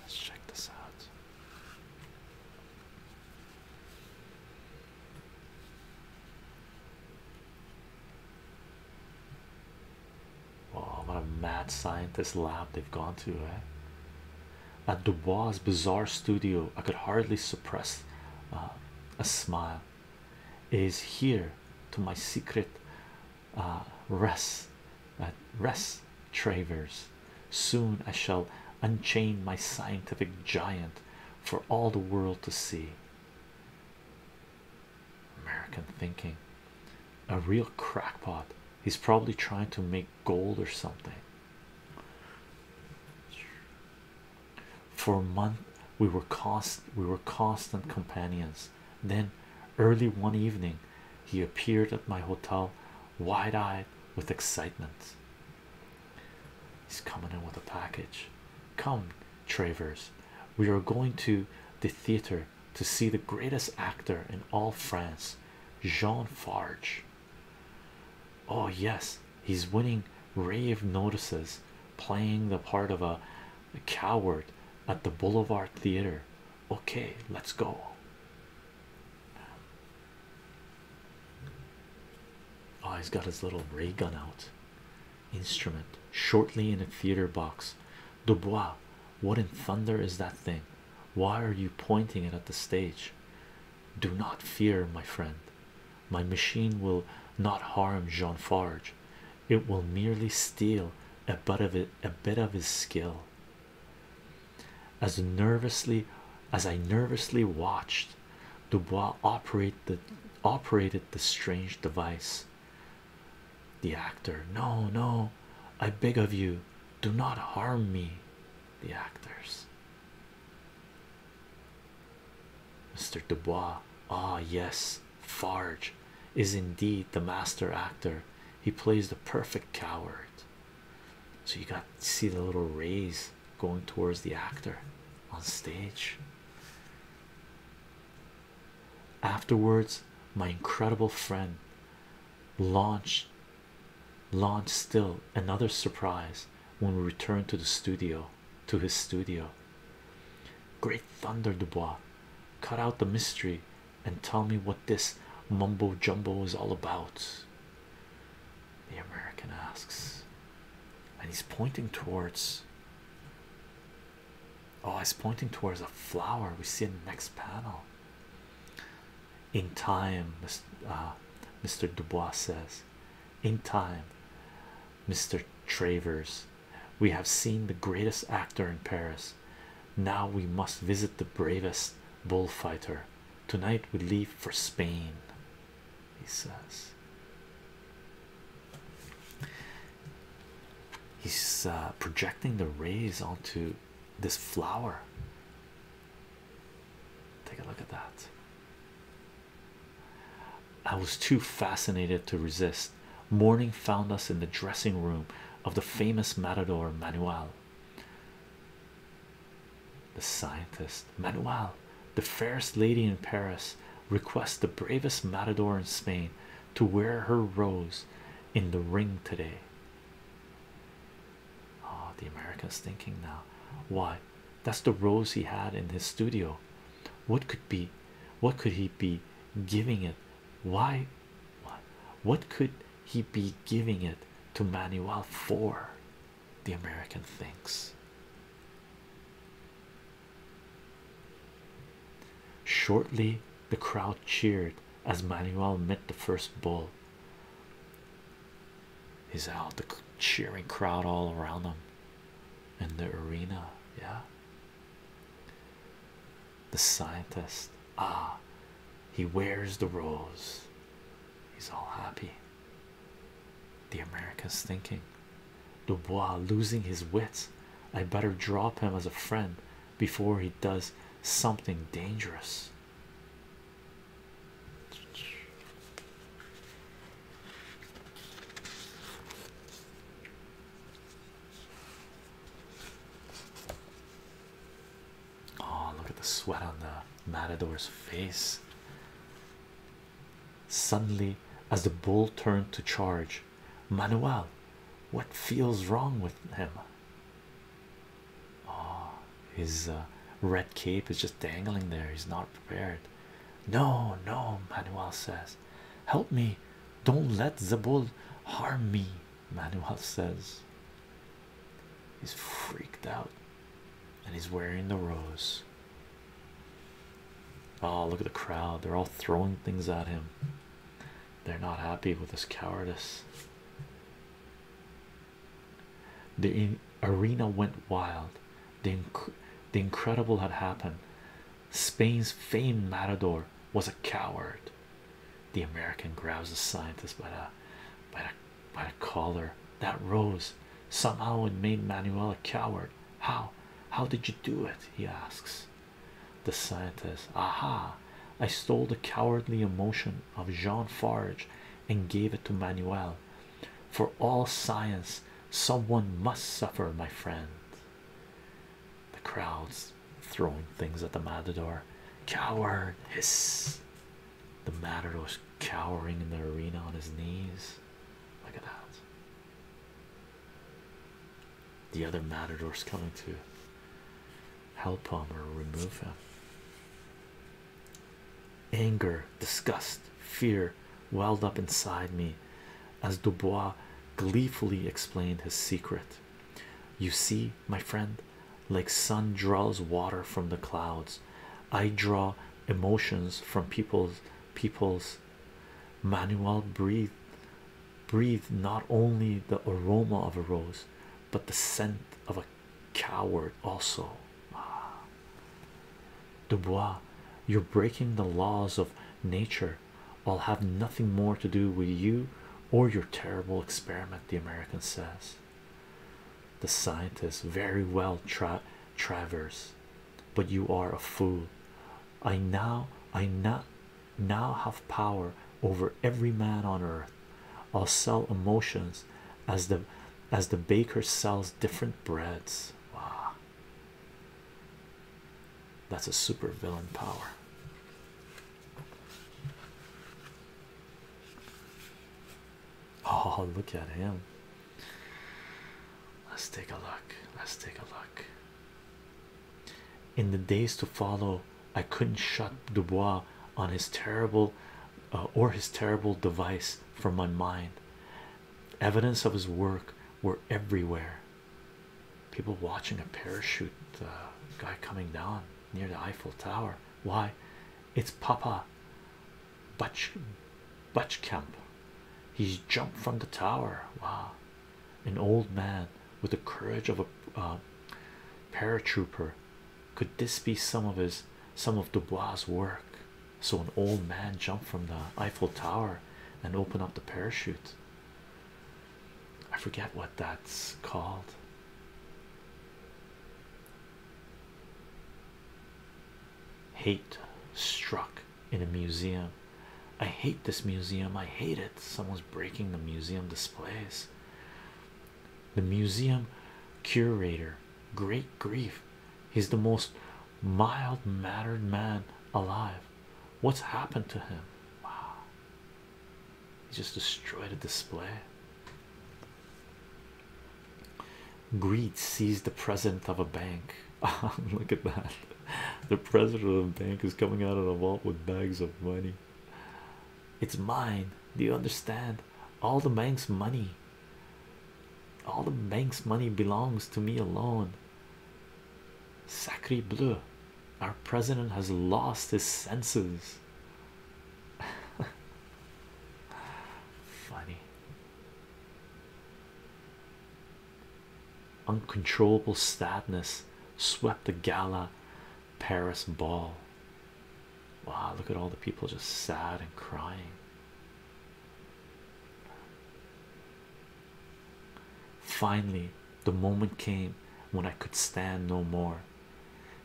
Let's check this out. Wow, what a mad scientist lab they've gone to, eh? At Dubois' bizarre studio, I could hardly suppress uh, a smile. Is here to my secret uh, rest uh, rest Travers. Soon I shall unchain my scientific giant for all the world to see. American thinking, a real crackpot. He's probably trying to make gold or something. For a month we were const we were constant companions. Then early one evening, he appeared at my hotel, wide-eyed with excitement. He's coming in with a package. Come, Travers, we are going to the theater to see the greatest actor in all France, Jean Farge. Oh yes, he's winning rave notices, playing the part of a coward at the Boulevard Theater. Okay, let's go. Oh, he's got his little ray gun out. Instrument shortly in a theater box. Dubois, what in thunder is that thing? Why are you pointing it at the stage? Do not fear, my friend. My machine will not harm Jean Farge. It will merely steal a bit of it, a bit of his skill. As nervously as I nervously watched, Dubois operate the operated the strange device. The actor, no, no, I beg of you, do not harm me. The actors. Mister Dubois, ah yes, Farge is indeed the master actor. He plays the perfect coward. So you got to see the little rays going towards the actor on stage. Afterwards, my incredible friend launched launched still another surprise when we returned to the studio, to his studio. Great thunder, Dubois, cut out the mystery and tell me what this mumbo jumbo is all about. The American asks, and he's pointing towards, oh, he's pointing towards a flower we see in the next panel. In time, uh, Mister Dubois says, in time, Mister Travers, we have seen the greatest actor in Paris. Now we must visit the bravest bullfighter. Tonight we leave for Spain, he says. He's uh, projecting the rays onto this flower. Take a look at that. I was too fascinated to resist. Morning found us in the dressing room of the famous matador Manuel. The scientist Manuel, the fairest lady in Paris, requests the bravest matador in Spain to wear her rose in the ring today. The American's thinking now, why, that's the rose he had in his studio. What could be, what could he be giving it? Why, what, what could he be giving it to Manuel for? The American thinks. Shortly, the crowd cheered as Manuel met the first bull. He's out, the cheering crowd all around him. In the arena, yeah. The scientist, ah, he wears the rose. He's all happy. The American's thinking, Dubois losing his wits. I better drop him as a friend before he does something dangerous. Sweat on the matador's face. Suddenly, as the bull turned to charge, Manuel, what feels wrong with him? Oh, his uh, red cape is just dangling there. He's not prepared. No, no, Manuel says. Help me. Don't let the bull harm me, Manuel says. He's freaked out and he's wearing the rose. Oh, look at the crowd. They're all throwing things at him. They're not happy with his cowardice. The arena went wild. The, inc the incredible had happened. Spain's famed matador was a coward. The American grabs the scientist by the, by the, by the collar. That rose. Somehow it made Manuel a coward. How? How did you do it? He asks. The scientist, aha, I stole the cowardly emotion of Jean Farge and gave it to Manuel. For all science, someone must suffer, my friend. The crowd's throwing things at the matador. Coward, hiss. The matador's cowering in the arena on his knees. Look at that. The other matador's coming to help him or remove him. Anger, disgust, fear welled up inside me as Dubois gleefully explained his secret. You see, my friend, like sun draws water from the clouds, I draw emotions from people's people's Manuel breathed breathed not only the aroma of a rose but the scent of a coward also. Ah. Dubois, you're breaking the laws of nature. I'll have nothing more to do with you or your terrible experiment, the American says. The scientist, very well, tra Travers, but you are a fool. I now, I now, now have power over every man on earth. I'll sell emotions as the, as the baker sells different breads. Wow. That's a super villain power. Oh, look at him. Let's take a look. Let's take a look. In the days to follow, I couldn't shut Dubois on his terrible uh, or his terrible device from my mind. Evidence of his work were everywhere. People watching a parachute uh, guy coming down near the Eiffel Tower. Why? It's Papa Butch Butchkamp. He's jumped from the tower. Wow. An old man with the courage of a uh, paratrooper. Could this be some of his some of Dubois' work? So an old man jumped from the Eiffel Tower and opened up the parachute. I forget what that's called. Hate struck in a museum. I hate this museum. I hate it. Someone's breaking the museum displays. The museum curator, great grief, he's the most mild-mannered man alive. What's happened to him? Wow. He just destroyed a display. Greed sees the president of a bank. Look at that. The president of a bank is coming out of the vault with bags of money. It's mine. Do you understand? All the bank's money. All the bank's money belongs to me alone. Sacre bleu. Our president has lost his senses. Funny. Uncontrollable sadness swept the gala Paris ball. Wow, look at all the people just sad and crying. Finally, the moment came when I could stand no more.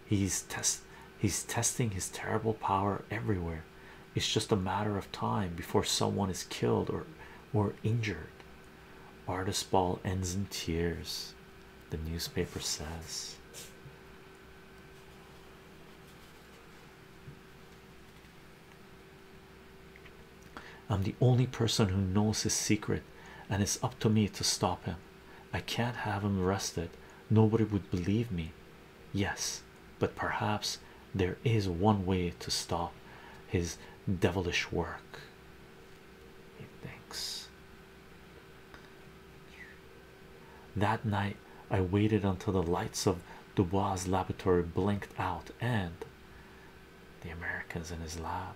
He's test he's testing his terrible power everywhere. It's just a matter of time before someone is killed or or injured. Artist ball ends in tears, the newspaper says. I'm the only person who knows his secret, and it's up to me to stop him. I can't have him arrested. Nobody would believe me. Yes, but perhaps there is one way to stop his devilish work, he thinks. That night, I waited until the lights of Dubois' laboratory blinked out, and the Americans in his lab.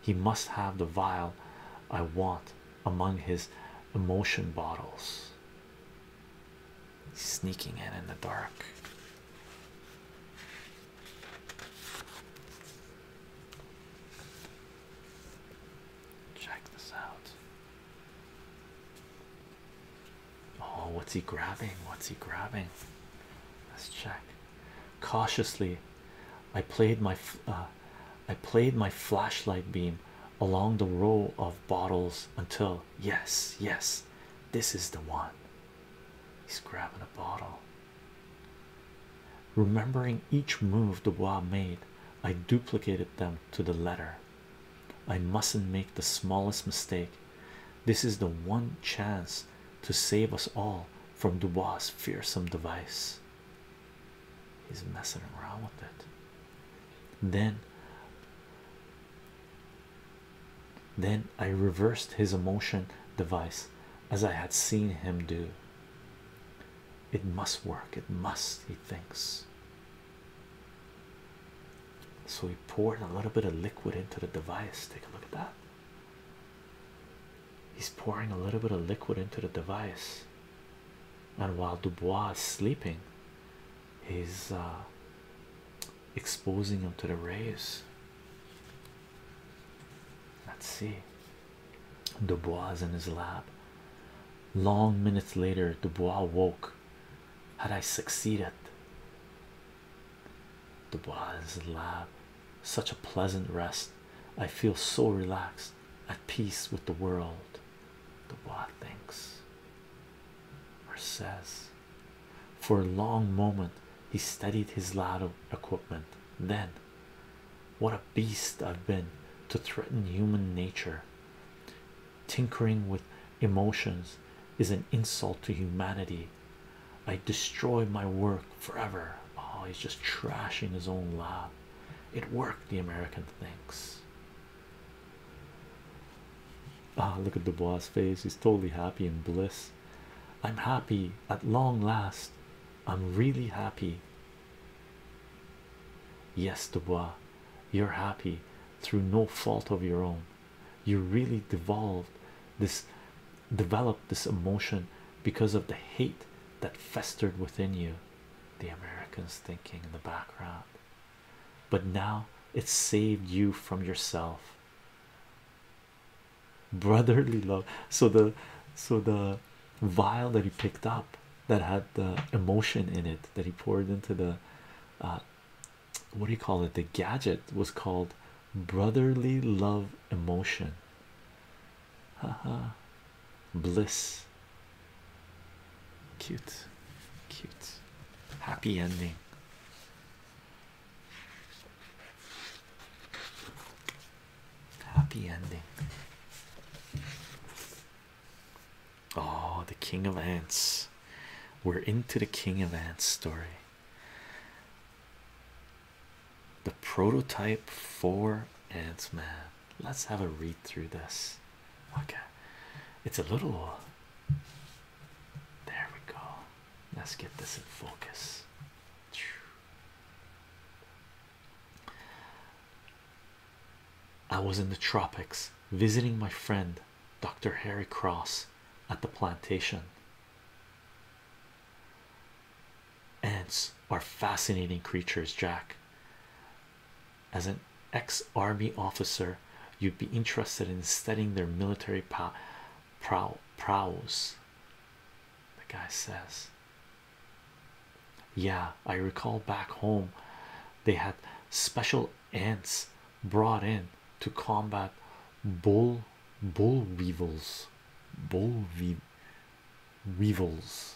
He must have the vial I want among his emotion bottles. He's sneaking in in the dark. Check this out. Oh, what's he grabbing? What's he grabbing? Let's check. Cautiously, I played my uh, I played my flashlight beam along the row of bottles until, yes, yes, this is the one. He's grabbing a bottle. Remembering each move Dubois made, I duplicated them to the letter. I mustn't make the smallest mistake. This is the one chance to save us all from Dubois' fearsome device. He's messing around with it. Then, then I reversed his emotion device as I had seen him do. It must work, it must, he thinks. So he poured a little bit of liquid into the device. Take a look at that. He's pouring a little bit of liquid into the device. And while Dubois is sleeping, he's uh, exposing him to the rays. Let's see. Dubois is in his lab. Long minutes later, Dubois woke. Had I succeeded? Dubois in his lab. Such a pleasant rest. I feel so relaxed, at peace with the world. Dubois thinks or says. For a long moment, he studied his lab equipment. Then, what a beast I've been to threaten human nature. Tinkering with emotions is an insult to humanity. I destroy my work forever. Oh, he's just trashing his own lab. It worked, the American thinks. Ah, oh, look at Dubois' face. He's totally happy and bliss. I'm happy at long last. I'm really happy. Yes, Dubois, you're happy through no fault of your own. You really devolved this developed this emotion because of the hate that festered within you, the American's thinking in the background. But now it saved you from yourself. Brotherly love. So the so the vial that he picked up that had the emotion in it that he poured into the uh, what do you call it? The gadget was called Brotherly Love Emotion. Haha. Bliss. Cute, cute, happy ending. Happy ending. Oh, the King of Ants. We're into the King of Ants story. The prototype for Ant-Man. Let's have a read through this. Okay. It's a little... There we go. Let's get this in focus. I was in the tropics visiting my friend Doctor Harry Cross at the plantation. Ants are fascinating creatures, Jack. As an ex-army officer, you'd be interested in studying their military power. Prow prowls, the guy says. Yeah, I recall back home they had special ants brought in to combat bull bull weevils bull we, weevils.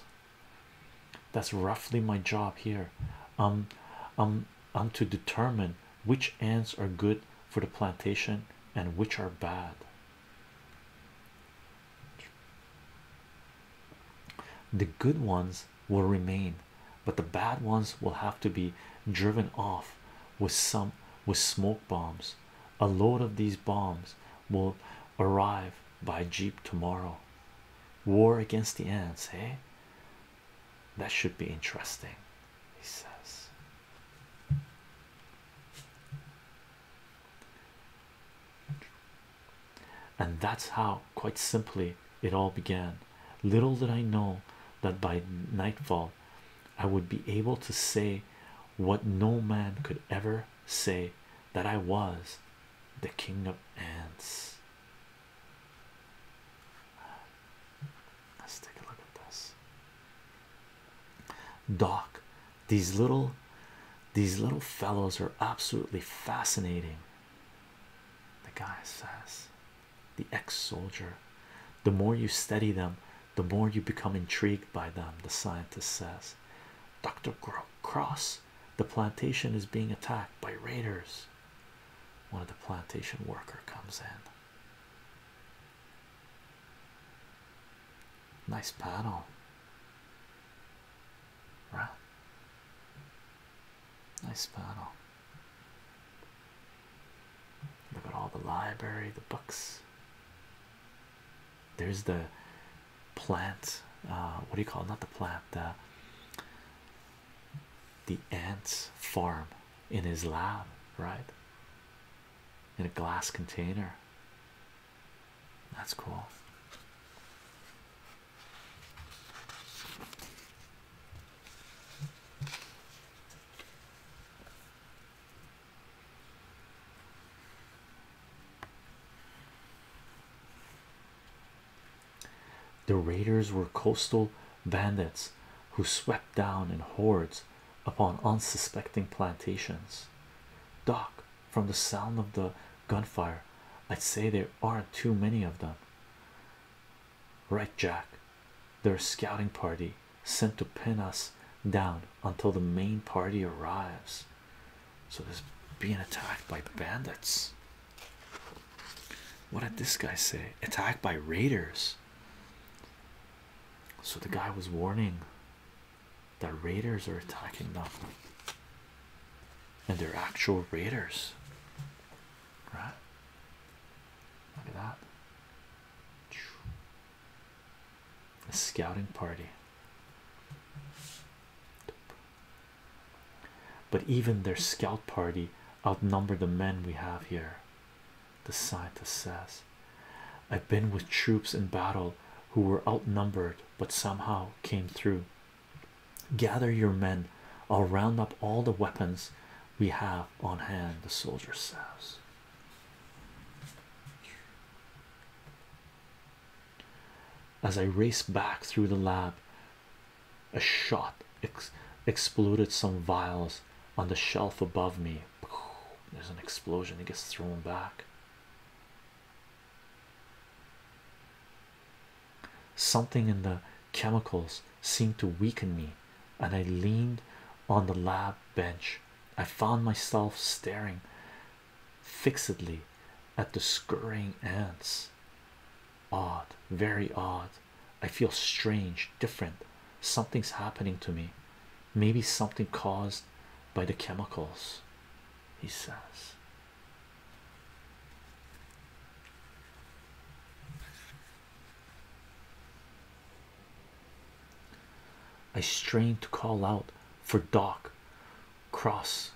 That's roughly my job here. um I'm, I'm to determine which ants are good for the plantation and which are bad. The good ones will remain, but the bad ones will have to be driven off with some with smoke bombs. A load of these bombs will arrive by jeep tomorrow. War against the ants, eh? That should be interesting, he says. And that's how, quite simply, it all began. Little did I know that by nightfall I would be able to say what no man could ever say, that I was the King of Ants. Let's take a look at this. Doc, these little these little fellows are absolutely fascinating, the guy says, the ex-soldier. The more you study them, the more you become intrigued by them, the scientist says. Doctor Cross, the plantation is being attacked by raiders. One of the plantation workers comes in. Nice paddle. Right. Nice paddle. Look at all the library, the books. There's the plant. Uh, what do you call it? Not the plant. The the ants farm in his lab, right? In a glass container. That's cool. The raiders were coastal bandits who swept down in hordes upon unsuspecting plantations. Doc, from the sound of the gunfire, I'd say there aren't too many of them. Right, Jack. They're a scouting party sent to pin us down until the main party arrives. So there's being attacked by bandits. What did this guy say? Attacked by raiders. So the guy was warning that raiders are attacking them, and they're actual raiders, right? Look at that. A scouting party. But even their scout party outnumber the men we have here, the scientist says. I've been with troops in battle who were outnumbered but somehow came through. Gather your men. I'll round up all the weapons we have on hand, the soldier says. As I raced back through the lab, a shot ex exploded some vials on the shelf above me. There's an explosion. It gets thrown back. Something in the chemicals seemed to weaken me, and I leaned on the lab bench. I found myself staring fixedly at the scurrying ants. Odd, very odd. I feel strange, different. Something's happening to me. Maybe something caused by the chemicals, he says. I strained to call out for Doc Cross,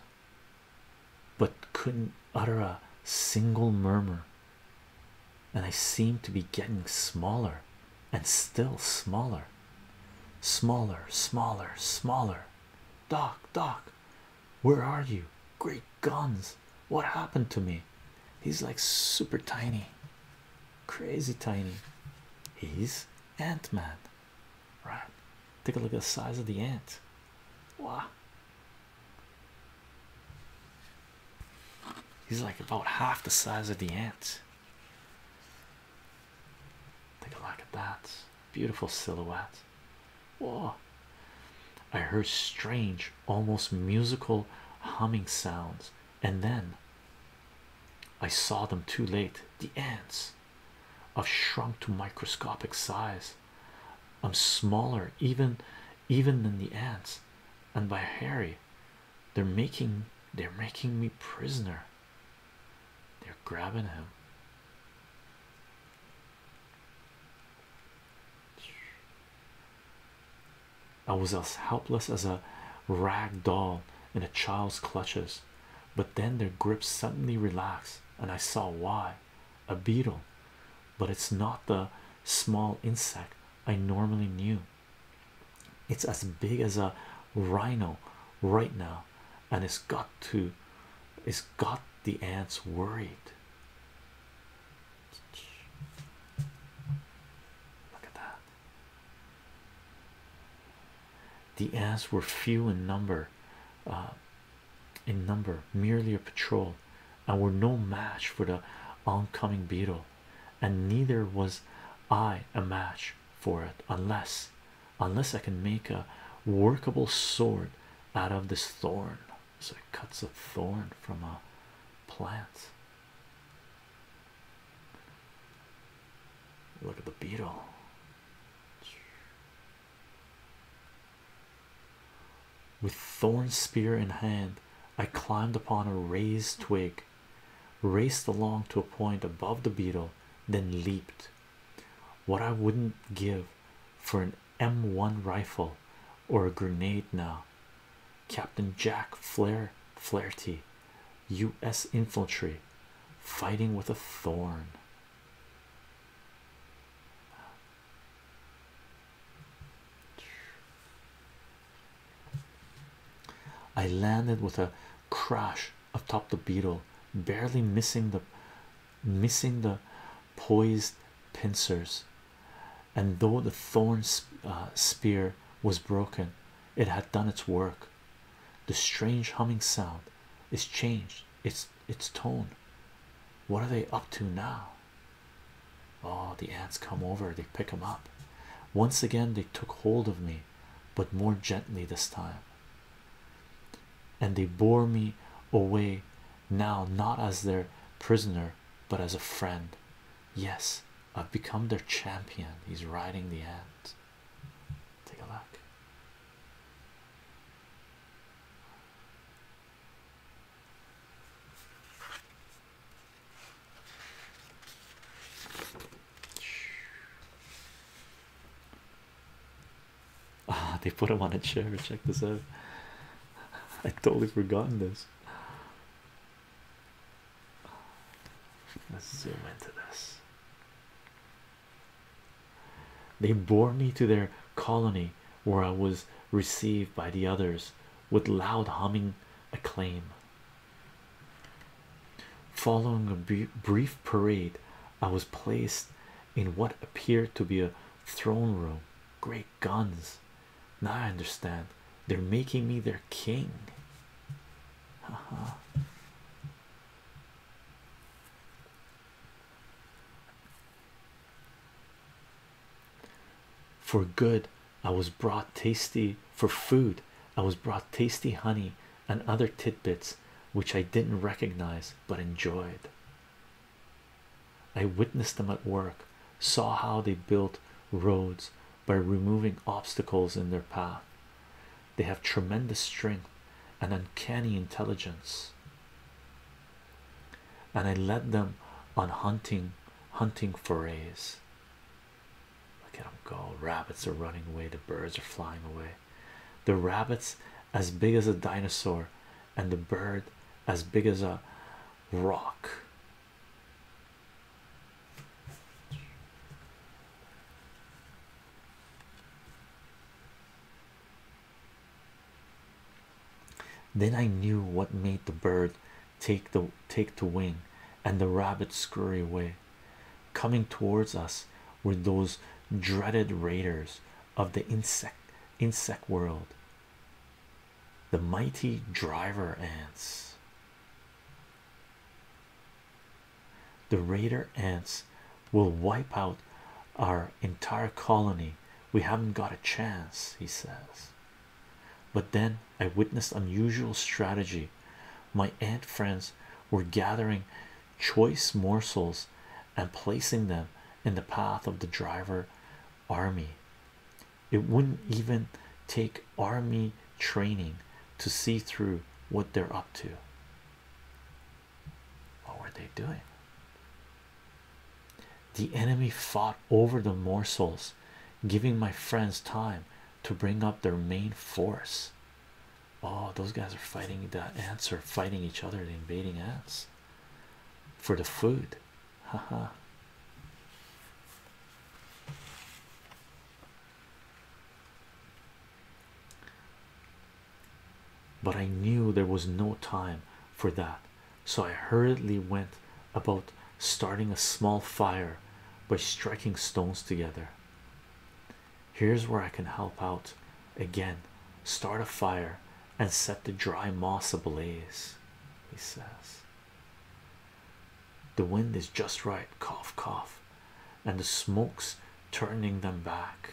but couldn't utter a single murmur, and I seemed to be getting smaller and still smaller. Smaller, smaller, smaller. Doc, Doc, where are you? Great guns, what happened to me? He's like super tiny, crazy tiny. He's Ant-Man, right? Take a look at the size of the ant. Wow. He's like about half the size of the ant. Take a look at that. Beautiful silhouette. Whoa. I heard strange, almost musical humming sounds. And then I saw them too late. The ants have shrunk to microscopic size. I'm smaller even even than the ants, and by Harry, they're making they're making me prisoner. They're grabbing him. I was as helpless as a rag doll in a child's clutches, but then their grip suddenly relaxed, and I saw why. A beetle, but it's not the small insect I normally knew. It's as big as a rhino right now, and it's got to it's got the ants worried. Look at that. The ants were few in number uh, in number merely a patrol, and were no match for the oncoming beetle, and neither was I a match for it, unless unless I can make a workable sword out of this thorn. So it cuts a thorn from a plant. Look at the beetle. With thorn spear in hand, I climbed upon a raised twig, raced along to a point above the beetle, then leaped. What I wouldn't give for an M one rifle or a grenade now. Captain Jack Flair Flaherty, U S infantry, fighting with a thorn. I landed with a crash atop the beetle, barely missing the missing the poised pincers, and though the thorn uh, spear was broken, it had done its work. The strange humming sound is changed its its tone. What are they up to now? Oh, the ants come over, they pick them up. Once again they took hold of me, but more gently this time. And they bore me away now, not as their prisoner, but as a friend. Yes, I've become their champion. He's riding the ant. Take a look. Ah, they put him on a chair. Check this out. I've totally forgotten this. Let's zoom into this. They bore me to their colony, where I was received by the others with loud humming acclaim. Following a brief parade, I was placed in what appeared to be a throne room. Great guns. Now I understand. They're making me their king. Haha. For good, I was brought tasty for food. I was brought tasty honey and other tidbits which I didn't recognize but enjoyed. I witnessed them at work, saw how they built roads by removing obstacles in their path. They have tremendous strength and uncanny intelligence, and I led them on hunting hunting forays. Look at them go. Rabbits are running away, the birds are flying away. The rabbit's as big as a dinosaur and the bird as big as a rock. Then I knew what made the bird take the take to wing and the rabbit scurry away. Coming towards us were those dreaded raiders of the insect insect world, the mighty driver ants. The raider ants will wipe out our entire colony. We haven't got a chance, he says. But then I witnessed unusual strategy. My ant friends were gathering choice morsels and placing them in the path of the driver army. It wouldn't even take army training to see through what they're up to. What were they doing? The enemy fought over the morsels, giving my friends time to bring up their main force. Oh, those guys are fighting. The ants are fighting each other, the invading ants, for the food. Haha. But I knew there was no time for that, so I hurriedly went about starting a small fire by striking stones together. Here's where I can help out again. Start a fire and set the dry moss ablaze, he says. The wind is just right, cough cough, and the smoke's turning them back.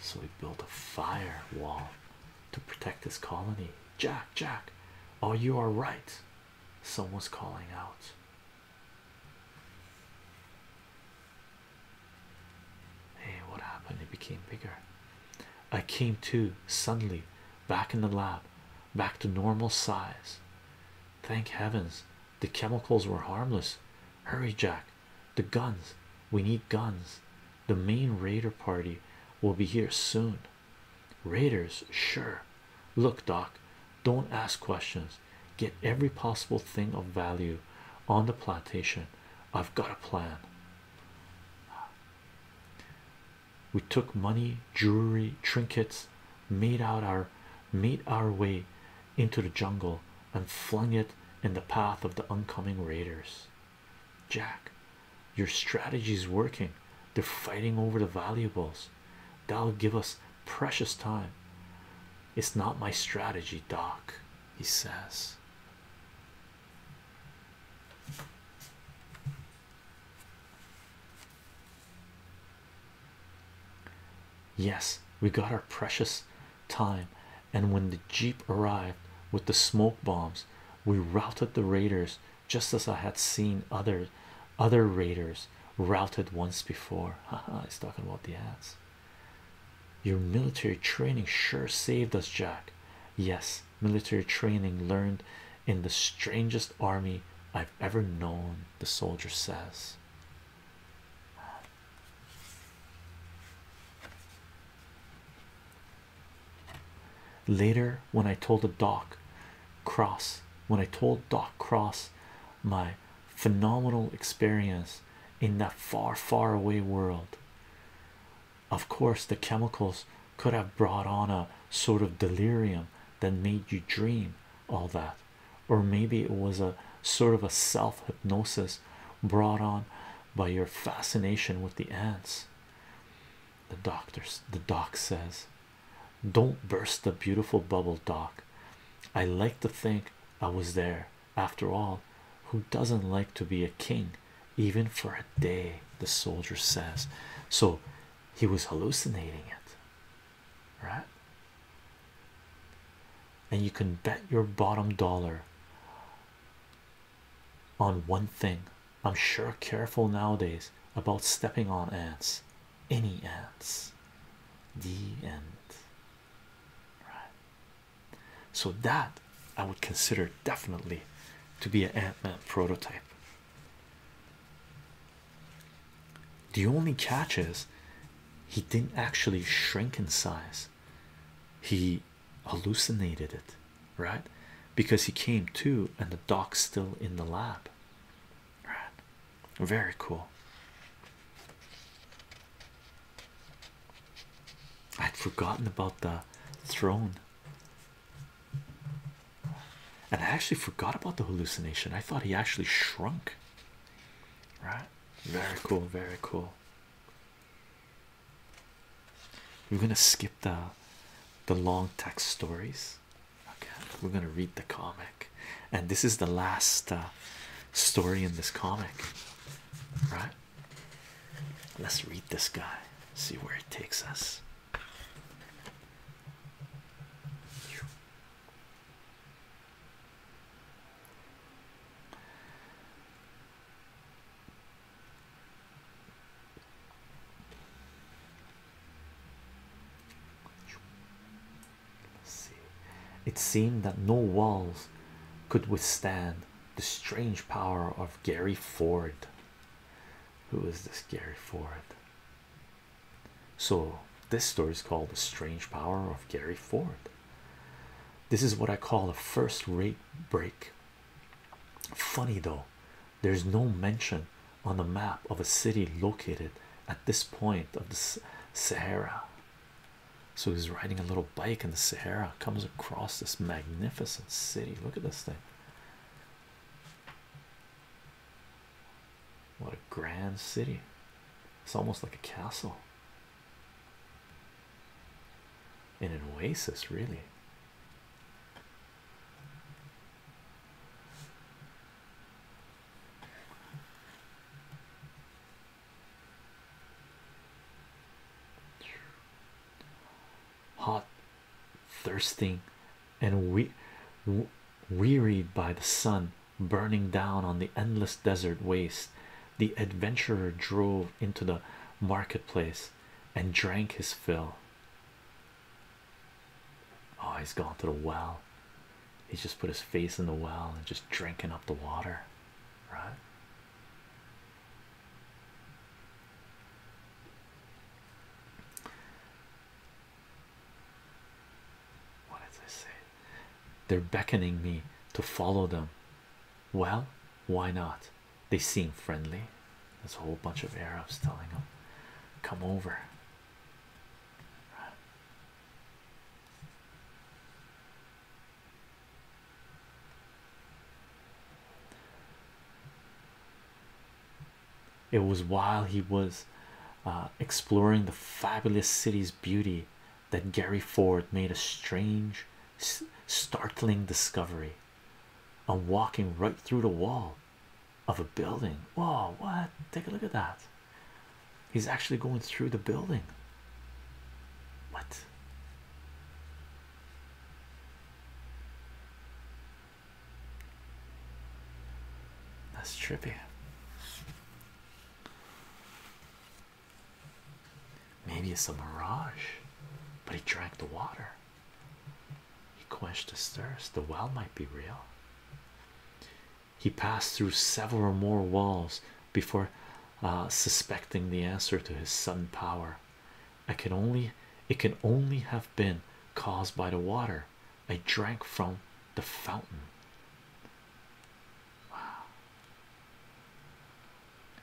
So he built a firewall to protect his colony. Jack, Jack, oh, you are right. Someone's calling out. What happened? It became bigger. I came to suddenly, back in the lab, back to normal size. Thank heavens the chemicals were harmless. Hurry, Jack. The guns, we need guns. The main raider party will be here soon. Raiders, sure. Look, Doc, don't ask questions. Get every possible thing of value on the plantation. I've got a plan. We took money, jewelry, trinkets, made out our made our way into the jungle and flung it in the path of the oncoming raiders. Jack, your strategy's working. They're fighting over the valuables. That'll give us precious time. It's not my strategy, Doc, he says. Yes, we got our precious time, and when the jeep arrived with the smoke bombs, we routed the raiders just as I had seen other other raiders routed once before. Haha, he's talking about the ants. Your military training sure saved us, Jack. Yes, military training learned in the strangest army I've ever known, the soldier says. Later, when I told the Doc Cross, when I told Doc Cross my phenomenal experience in that far, far away world, of course the chemicals could have brought on a sort of delirium that made you dream all that, or maybe it was a sort of a self-hypnosis brought on by your fascination with the ants. The doctors, the doc says. Don't burst the beautiful bubble, Doc. I like to think I was there. After all, who doesn't like to be a king, even for a day, the soldier says. So he was hallucinating it, right? And you can bet your bottom dollar on one thing. I'm sure careful nowadays about stepping on ants, any ants. The end. So that I would consider definitely to be an Ant-Man prototype. The only catch is he didn't actually shrink in size. He hallucinated it, right? Because he came to and the doc's still in the lab. Right? Very cool. I'd forgotten about the throne. And I actually forgot about the hallucination. I thought he actually shrunk. Right? Very cool, very cool. We're gonna skip the the long text stories. Okay, we're gonna read the comic. And this is the last uh, story in this comic. Right? Let's read this guy, see where it takes us. It seemed that no walls could withstand the strange power of Gary Ford. Who is this Gary Ford? So this story is called The Strange Power of Gary Ford. This is what I call a first-rate break. Funny though, there's no mention on the map of a city located at this point of the Sahara. So he's riding a little bike in the Sahara, comes across this magnificent city. Look at this thing. What a grand city. It's almost like a castle. In an oasis, really. Hot, thirsting, and we we wearied by the sun burning down on the endless desert waste, the adventurer drove into the marketplace and drank his fill. Oh, he's gone to the well. He's just put his face in the well and just drinking up the water, right? What did I say? They're beckoning me to follow them. Well, why not? They seem friendly. There's a whole bunch of Arabs telling them, come over. It was while he was uh, exploring the fabulous city's beauty that Gary Ford made a strange, startling discovery. I'm walking right through the wall of a building. Whoa, what? Take a look at that. He's actually going through the building. What? That's trippy. Maybe it's a mirage, but he drank the water. He quenched his thirst. The well might be real. He passed through several more walls before uh, suspecting the answer to his sudden power. I can only, it can only have been caused by the water I drank from the fountain. Wow.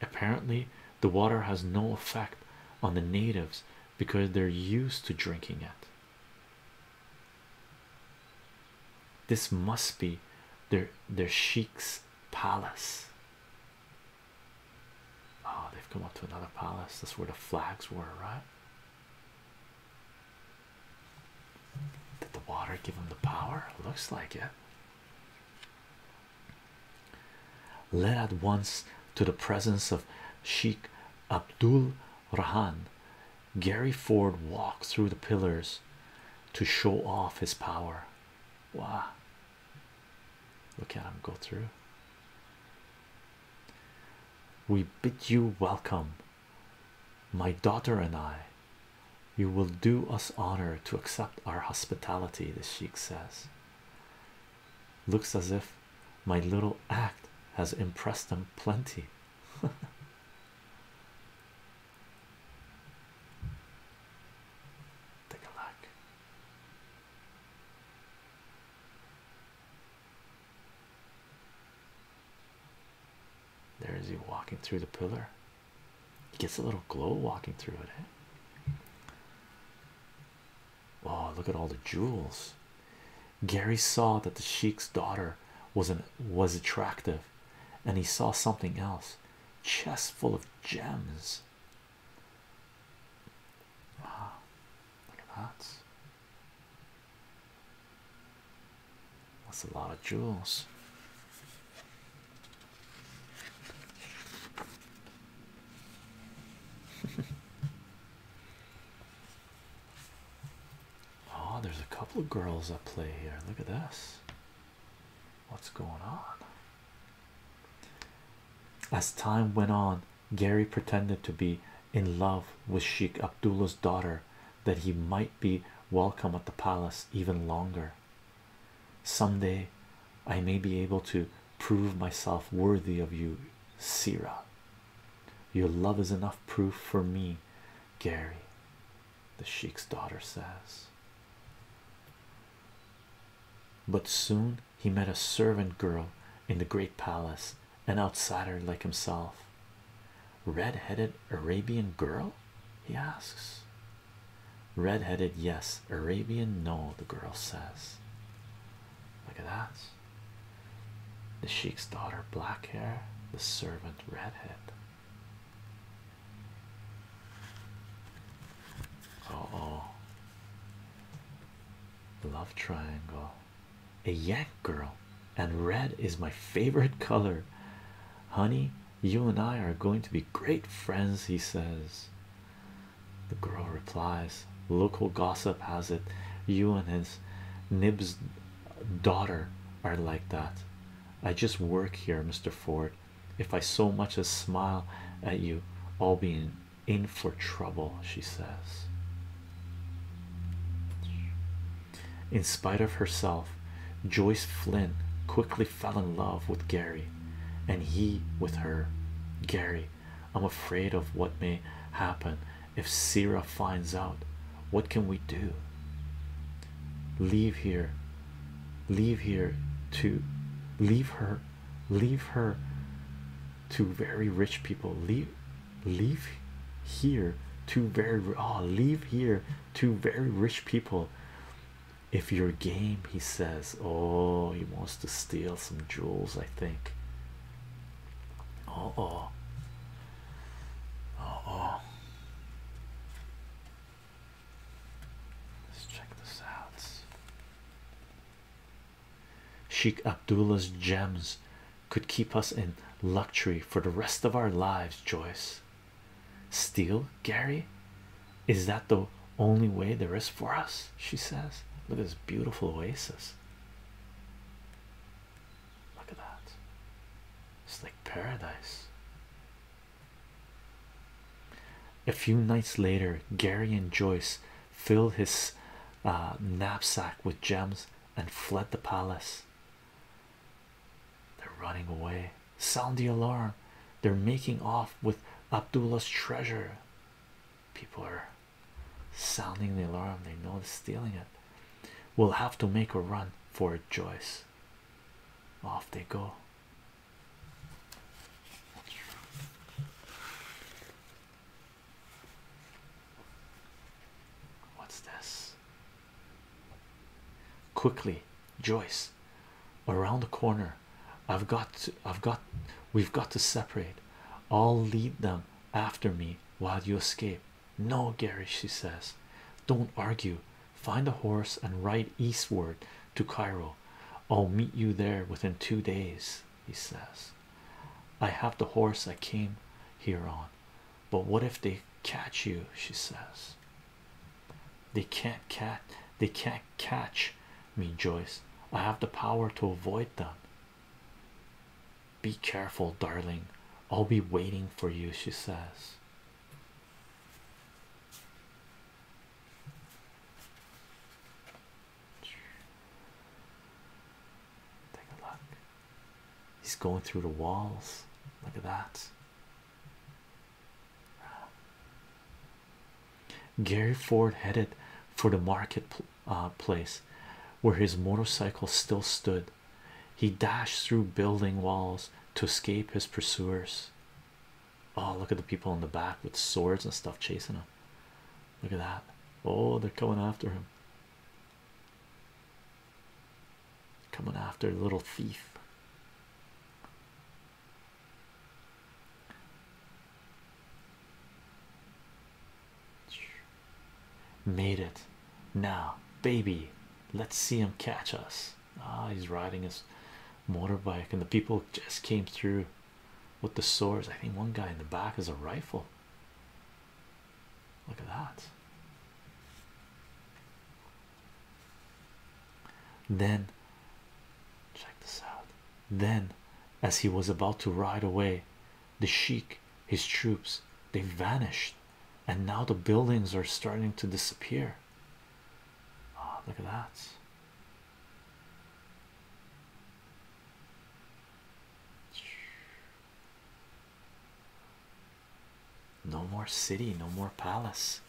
Apparently, the water has no effect on the natives because they're used to drinking it. This must be their their sheik's palace. Oh, they've come up to another palace. That's where the flags were, right? Did the water give them the power? Looks like it. Led at once to the presence of Sheikh Abdul Rahan, Gary Ford walked through the pillars to show off his power. Wow, look at him go through. We bid you welcome, my daughter and I. You will do us honor to accept our hospitality, the sheikh says. Looks as if my little act has impressed them plenty. Walking through the pillar, he gets a little glow walking through it, eh? Oh, look at all the jewels. Gary saw that the sheik's daughter was an was attractive, and he saw something else, chest full of gems. Wow, look at that. That's a lot of jewels. Oh, there's a couple of girls at play here. Look at this. What's going on? As time went on, Gary pretended to be in love with Sheikh Abdullah's daughter, that he might be welcome at the palace even longer. Someday I may be able to prove myself worthy of you, Sira. Your love is enough proof for me, Gary, the Sheikh's daughter says. But soon he met a servant girl in the great palace, an outsider like himself. Red-headed Arabian girl? He asks. Red-headed, yes. Arabian, no, the girl says. Look at that. The Sheikh's daughter, black hair. The servant, redhead. Uh-oh. Love triangle. A Yank girl, and red is my favorite color. Honey, you and I are going to be great friends, he says. The girl replies, local gossip has it you and his nib's daughter are like that. I just work here, Mister Ford. If I so much as smile at you, I'll be in, in for trouble, she says. In spite of herself, Joyce Flynn quickly fell in love with Gary, and he with her. Gary, I'm afraid of what may happen if Sierra finds out. What can we do? Leave here. Leave here to leave her. Leave her to very rich people. Leave leave here to very oh, leave here to very rich people. If you're game, he says. Oh, he wants to steal some jewels, I think. Uh oh. Uh oh. Let's check this out. Sheikh Abdullah's gems could keep us in luxury for the rest of our lives, Joyce. Steal, Gary? Is that the only way there is for us? She says. Look at this beautiful oasis. Look at that. It's like paradise. A few nights later, Gary and Joyce filled his uh, knapsack with gems and fled the palace. They're running away. Sound the alarm. They're making off with Abdullah's treasure. People are sounding the alarm. They know they're stealing it. We'll have to make a run for it, Joyce. Off they go. What's this? Quickly, Joyce, around the corner. I've got to, I've got we've got to separate. I'll lead them after me while you escape. No, Gary, she says. Don't argue. Find a horse and ride eastward to Cairo. I'll meet you there within two days, he says. I have the horse I came here on. But what if they catch you, she says. They can't cat they can't catch me, Joyce. I have the power to avoid them. Be careful, darling. I'll be waiting for you, she says. He's going through the walls. Look at that. Gary Ford headed for the market uh, place where his motorcycle still stood. He dashed through building walls to escape his pursuers. Oh, look at the people in the back with swords and stuff chasing him. Look at that. Oh, they're coming after him. Coming after the little thief. Made it. Now, baby, let's see him catch us. Ah, he's riding his motorbike, and the people just came through with the swords. I think one guy in the back has a rifle. Look at that. Then check this out. Then as he was about to ride away, the sheik, his troops, they vanished. And now the buildings are starting to disappear. Oh, look at that. No more city, no more palace.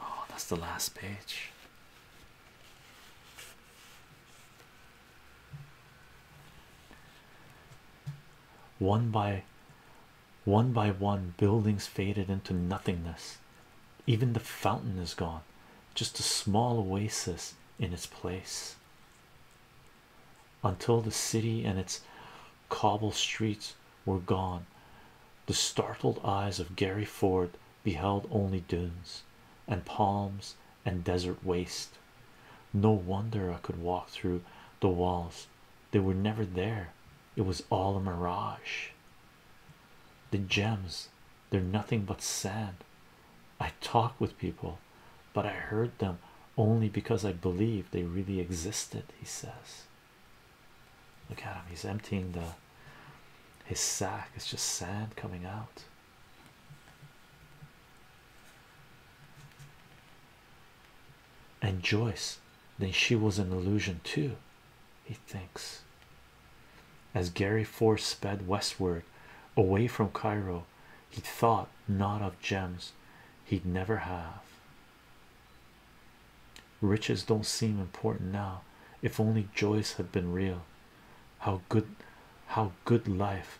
Oh, that's the last page. One by one by one, buildings faded into nothingness. Even the fountain is gone, just a small oasis in its place. Until the city and its cobble streets were gone, the startled eyes of Gary Ford beheld only dunes and palms and desert waste. No wonder I could walk through the walls. They were never there. It was all a mirage. The gems, they're nothing but sand. I talk with people, but I heard them only because I believed they really existed, he says. Look at him, he's emptying the his sack. It's just sand coming out. and Joyce, then she was an illusion too, he thinks. As Gary Ford sped westward, away from Cairo, he thought not of gems he'd never have. Riches don't seem important now. If only Joyce had been real, how good, how good life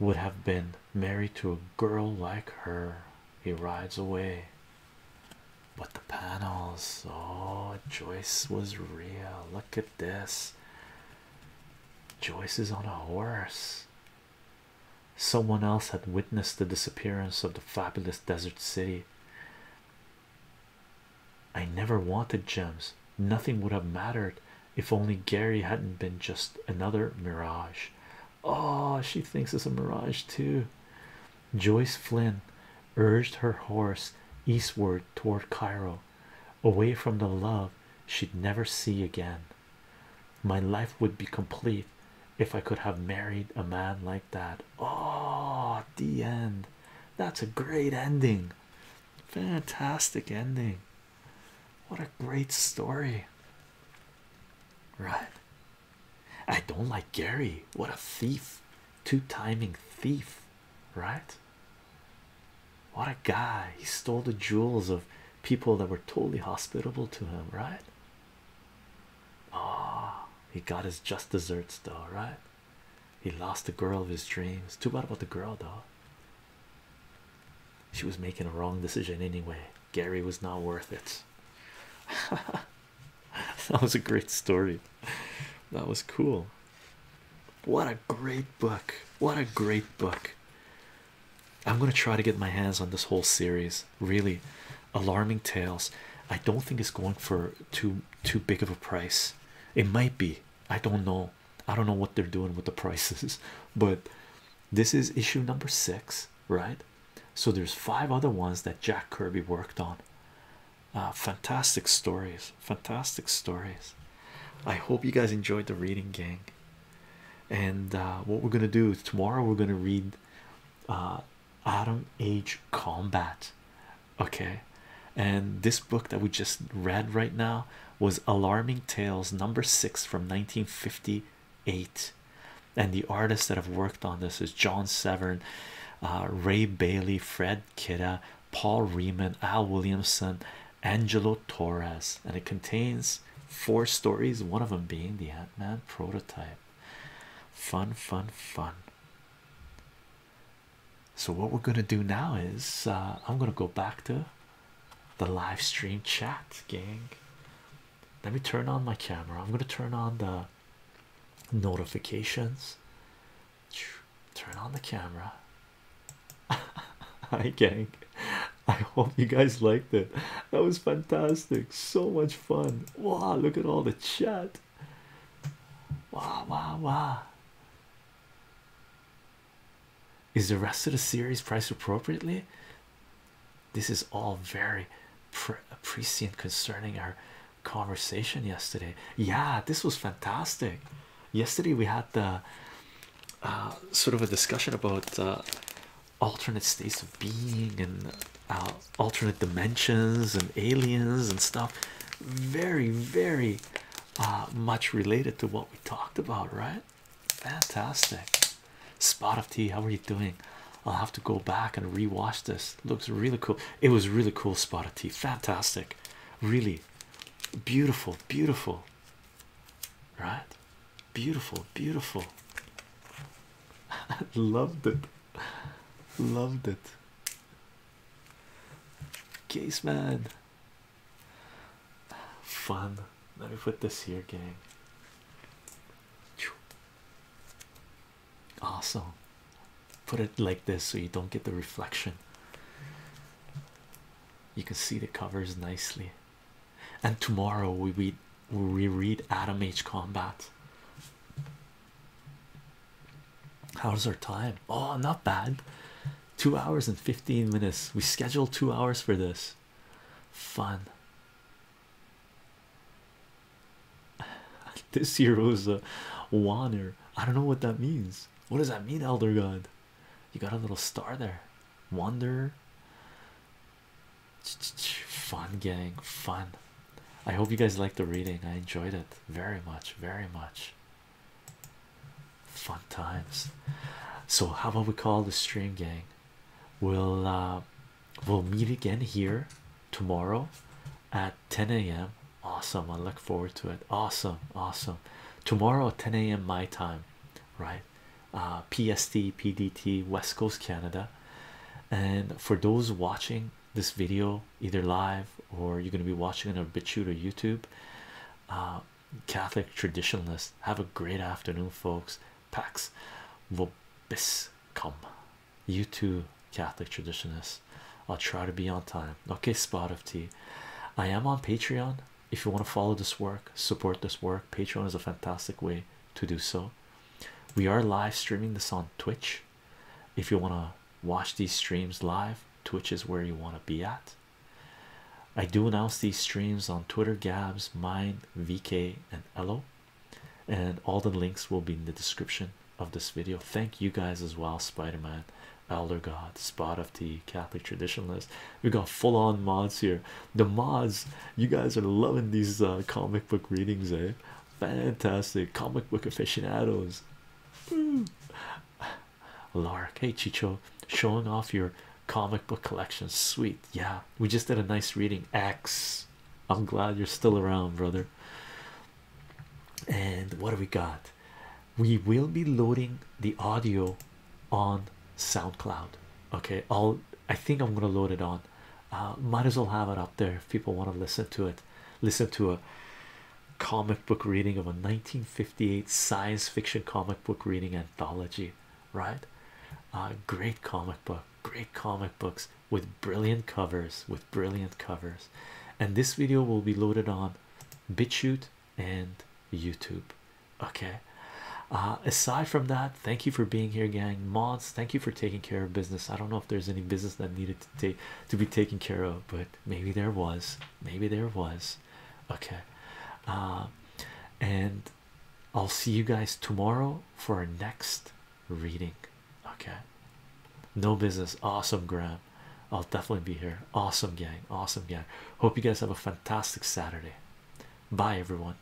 would have been, married to a girl like her. He rides away. But the panels, oh, Joyce was real. Look at this. Joyce is on a horse. Someone else had witnessed the disappearance of the fabulous desert city. I never wanted gems. Nothing would have mattered if only Gary hadn't been just another mirage. Oh, she thinks it's a mirage too. Joyce Flynn urged her horse eastward toward Cairo, away from the love she'd never see again. My life would be complete if I could have married a man like that. Oh, the end. That's a great ending. Fantastic ending. What a great story, right? I don't like Gary. What a thief, two-timing thief, right? What a guy. He stole the jewels of people that were totally hospitable to him, right? Oh, he got his just desserts though, right? He lost the girl of his dreams. Too bad about the girl though. She was making a wrong decision anyway. Gary was not worth it. That was a great story. That was cool. What a great book. What a great book. I'm gonna try to get my hands on this whole series, really. Alarming Tales. I don't think it's going for too too big of a price. It might be, I don't know. I don't know what they're doing with the prices, but this is issue number six, right? So there's five other ones that Jack Kirby worked on. Uh, fantastic stories, fantastic stories. I hope you guys enjoyed the reading, gang. And uh, what we're gonna do is tomorrow we're gonna read uh, Atom Age Combat, okay? And this book that we just read right now was Alarming Tales number six from nineteen fifty-eight, and the artists that have worked on this is John Severin, uh, Ray Baily, Fred Kida, Paul Reinman, Al Williamson, Angelo Torres, and it contains four stories, one of them being the Ant-Man prototype. Fun, fun, fun. So what we're gonna do now is uh, I'm gonna go back to the live stream chat, gang. Let me turn on my camera. I'm gonna turn on the notifications. Turn on the camera. Hi, gang. I hope you guys liked it. That was fantastic. So much fun. Wow, look at all the chat. Wow, wow, wow. Is the rest of the series priced appropriately? This is all very pre prescient concerning our conversation yesterday. Yeah, this was fantastic. Yesterday we had the uh, sort of a discussion about uh, alternate states of being and uh, alternate dimensions and aliens and stuff. Very, very uh, much related to what we talked about, right? Fantastic. Spot of Tea, how are you doing? I'll have to go back and rewatch this. Looks really cool. It was really cool, Spot of Tea. Fantastic. Really beautiful, beautiful, right? Beautiful, beautiful. Loved it. Loved it. Case man. Fun. Let me put this here, gang. Awesome. Put it like this so you don't get the reflection. You can see the covers nicely. And tomorrow we read, we read Atom Age Combat. How's our time? Oh, not bad. Two hours and fifteen minutes. We scheduled two hours for this. Fun. This hero's a wanner. I don't know what that means. What does that mean, Elder God? You got a little star there. Wonder. fun, gang, fun. I hope you guys liked the reading. I enjoyed it very much, very much. Fun times. So how about we call the stream, gang? We'll uh, we'll meet again here tomorrow at ten A M Awesome. I look forward to it. Awesome, awesome. Tomorrow at ten A M my time, right? Uh, P S T, P D T, West Coast Canada. And for those watching this video either live or you're going to be watching it on BitChute or YouTube, uh, Catholic Traditionalist, have a great afternoon, folks. Pax Vobiscum. You too, Catholic Traditionalist. I'll try to be on time. Okay, Spot of Tea. I am on Patreon. If you want to follow this work, support this work, Patreon is a fantastic way to do so. We are live streaming this on Twitch. If you want to watch these streams live, Twitch is where you want to be at. I do announce these streams on Twitter, Gabs, Minds, V K, and Ello, and all the links will be in the description of this video. Thank you guys as well, Spider-Man, Elder God, Spot of Tea, Catholic Traditionalist. We got full-on mods here. The mods, you guys are loving these uh, comic book readings, eh? Fantastic. Comic book aficionados. Woo. Lark, hey Chicho, showing off your comic book collection. Sweet. Yeah, we just did a nice reading. X, I'm glad you're still around, brother. And what do we got? We will be loading the audio on SoundCloud. Okay, I'll I think I'm gonna load it on. Uh, might as well have it up there if people want to listen to it. Listen to a comic book reading of a nineteen fifty-eight science fiction comic book reading anthology, right? Uh, great comic book, great comic books with brilliant covers, with brilliant covers. And this video will be loaded on BitChute and YouTube. Okay. Uh, aside from that, thank you for being here, gang. Mods, thank you for taking care of business. I don't know if there's any business that needed to take to be taken care of, but maybe there was, maybe there was. Okay, uh, and I'll see you guys tomorrow for our next reading. Okay, no business. Awesome, Graham. I'll definitely be here. Awesome, gang. Awesome, gang. Hope you guys have a fantastic Saturday. Bye, everyone.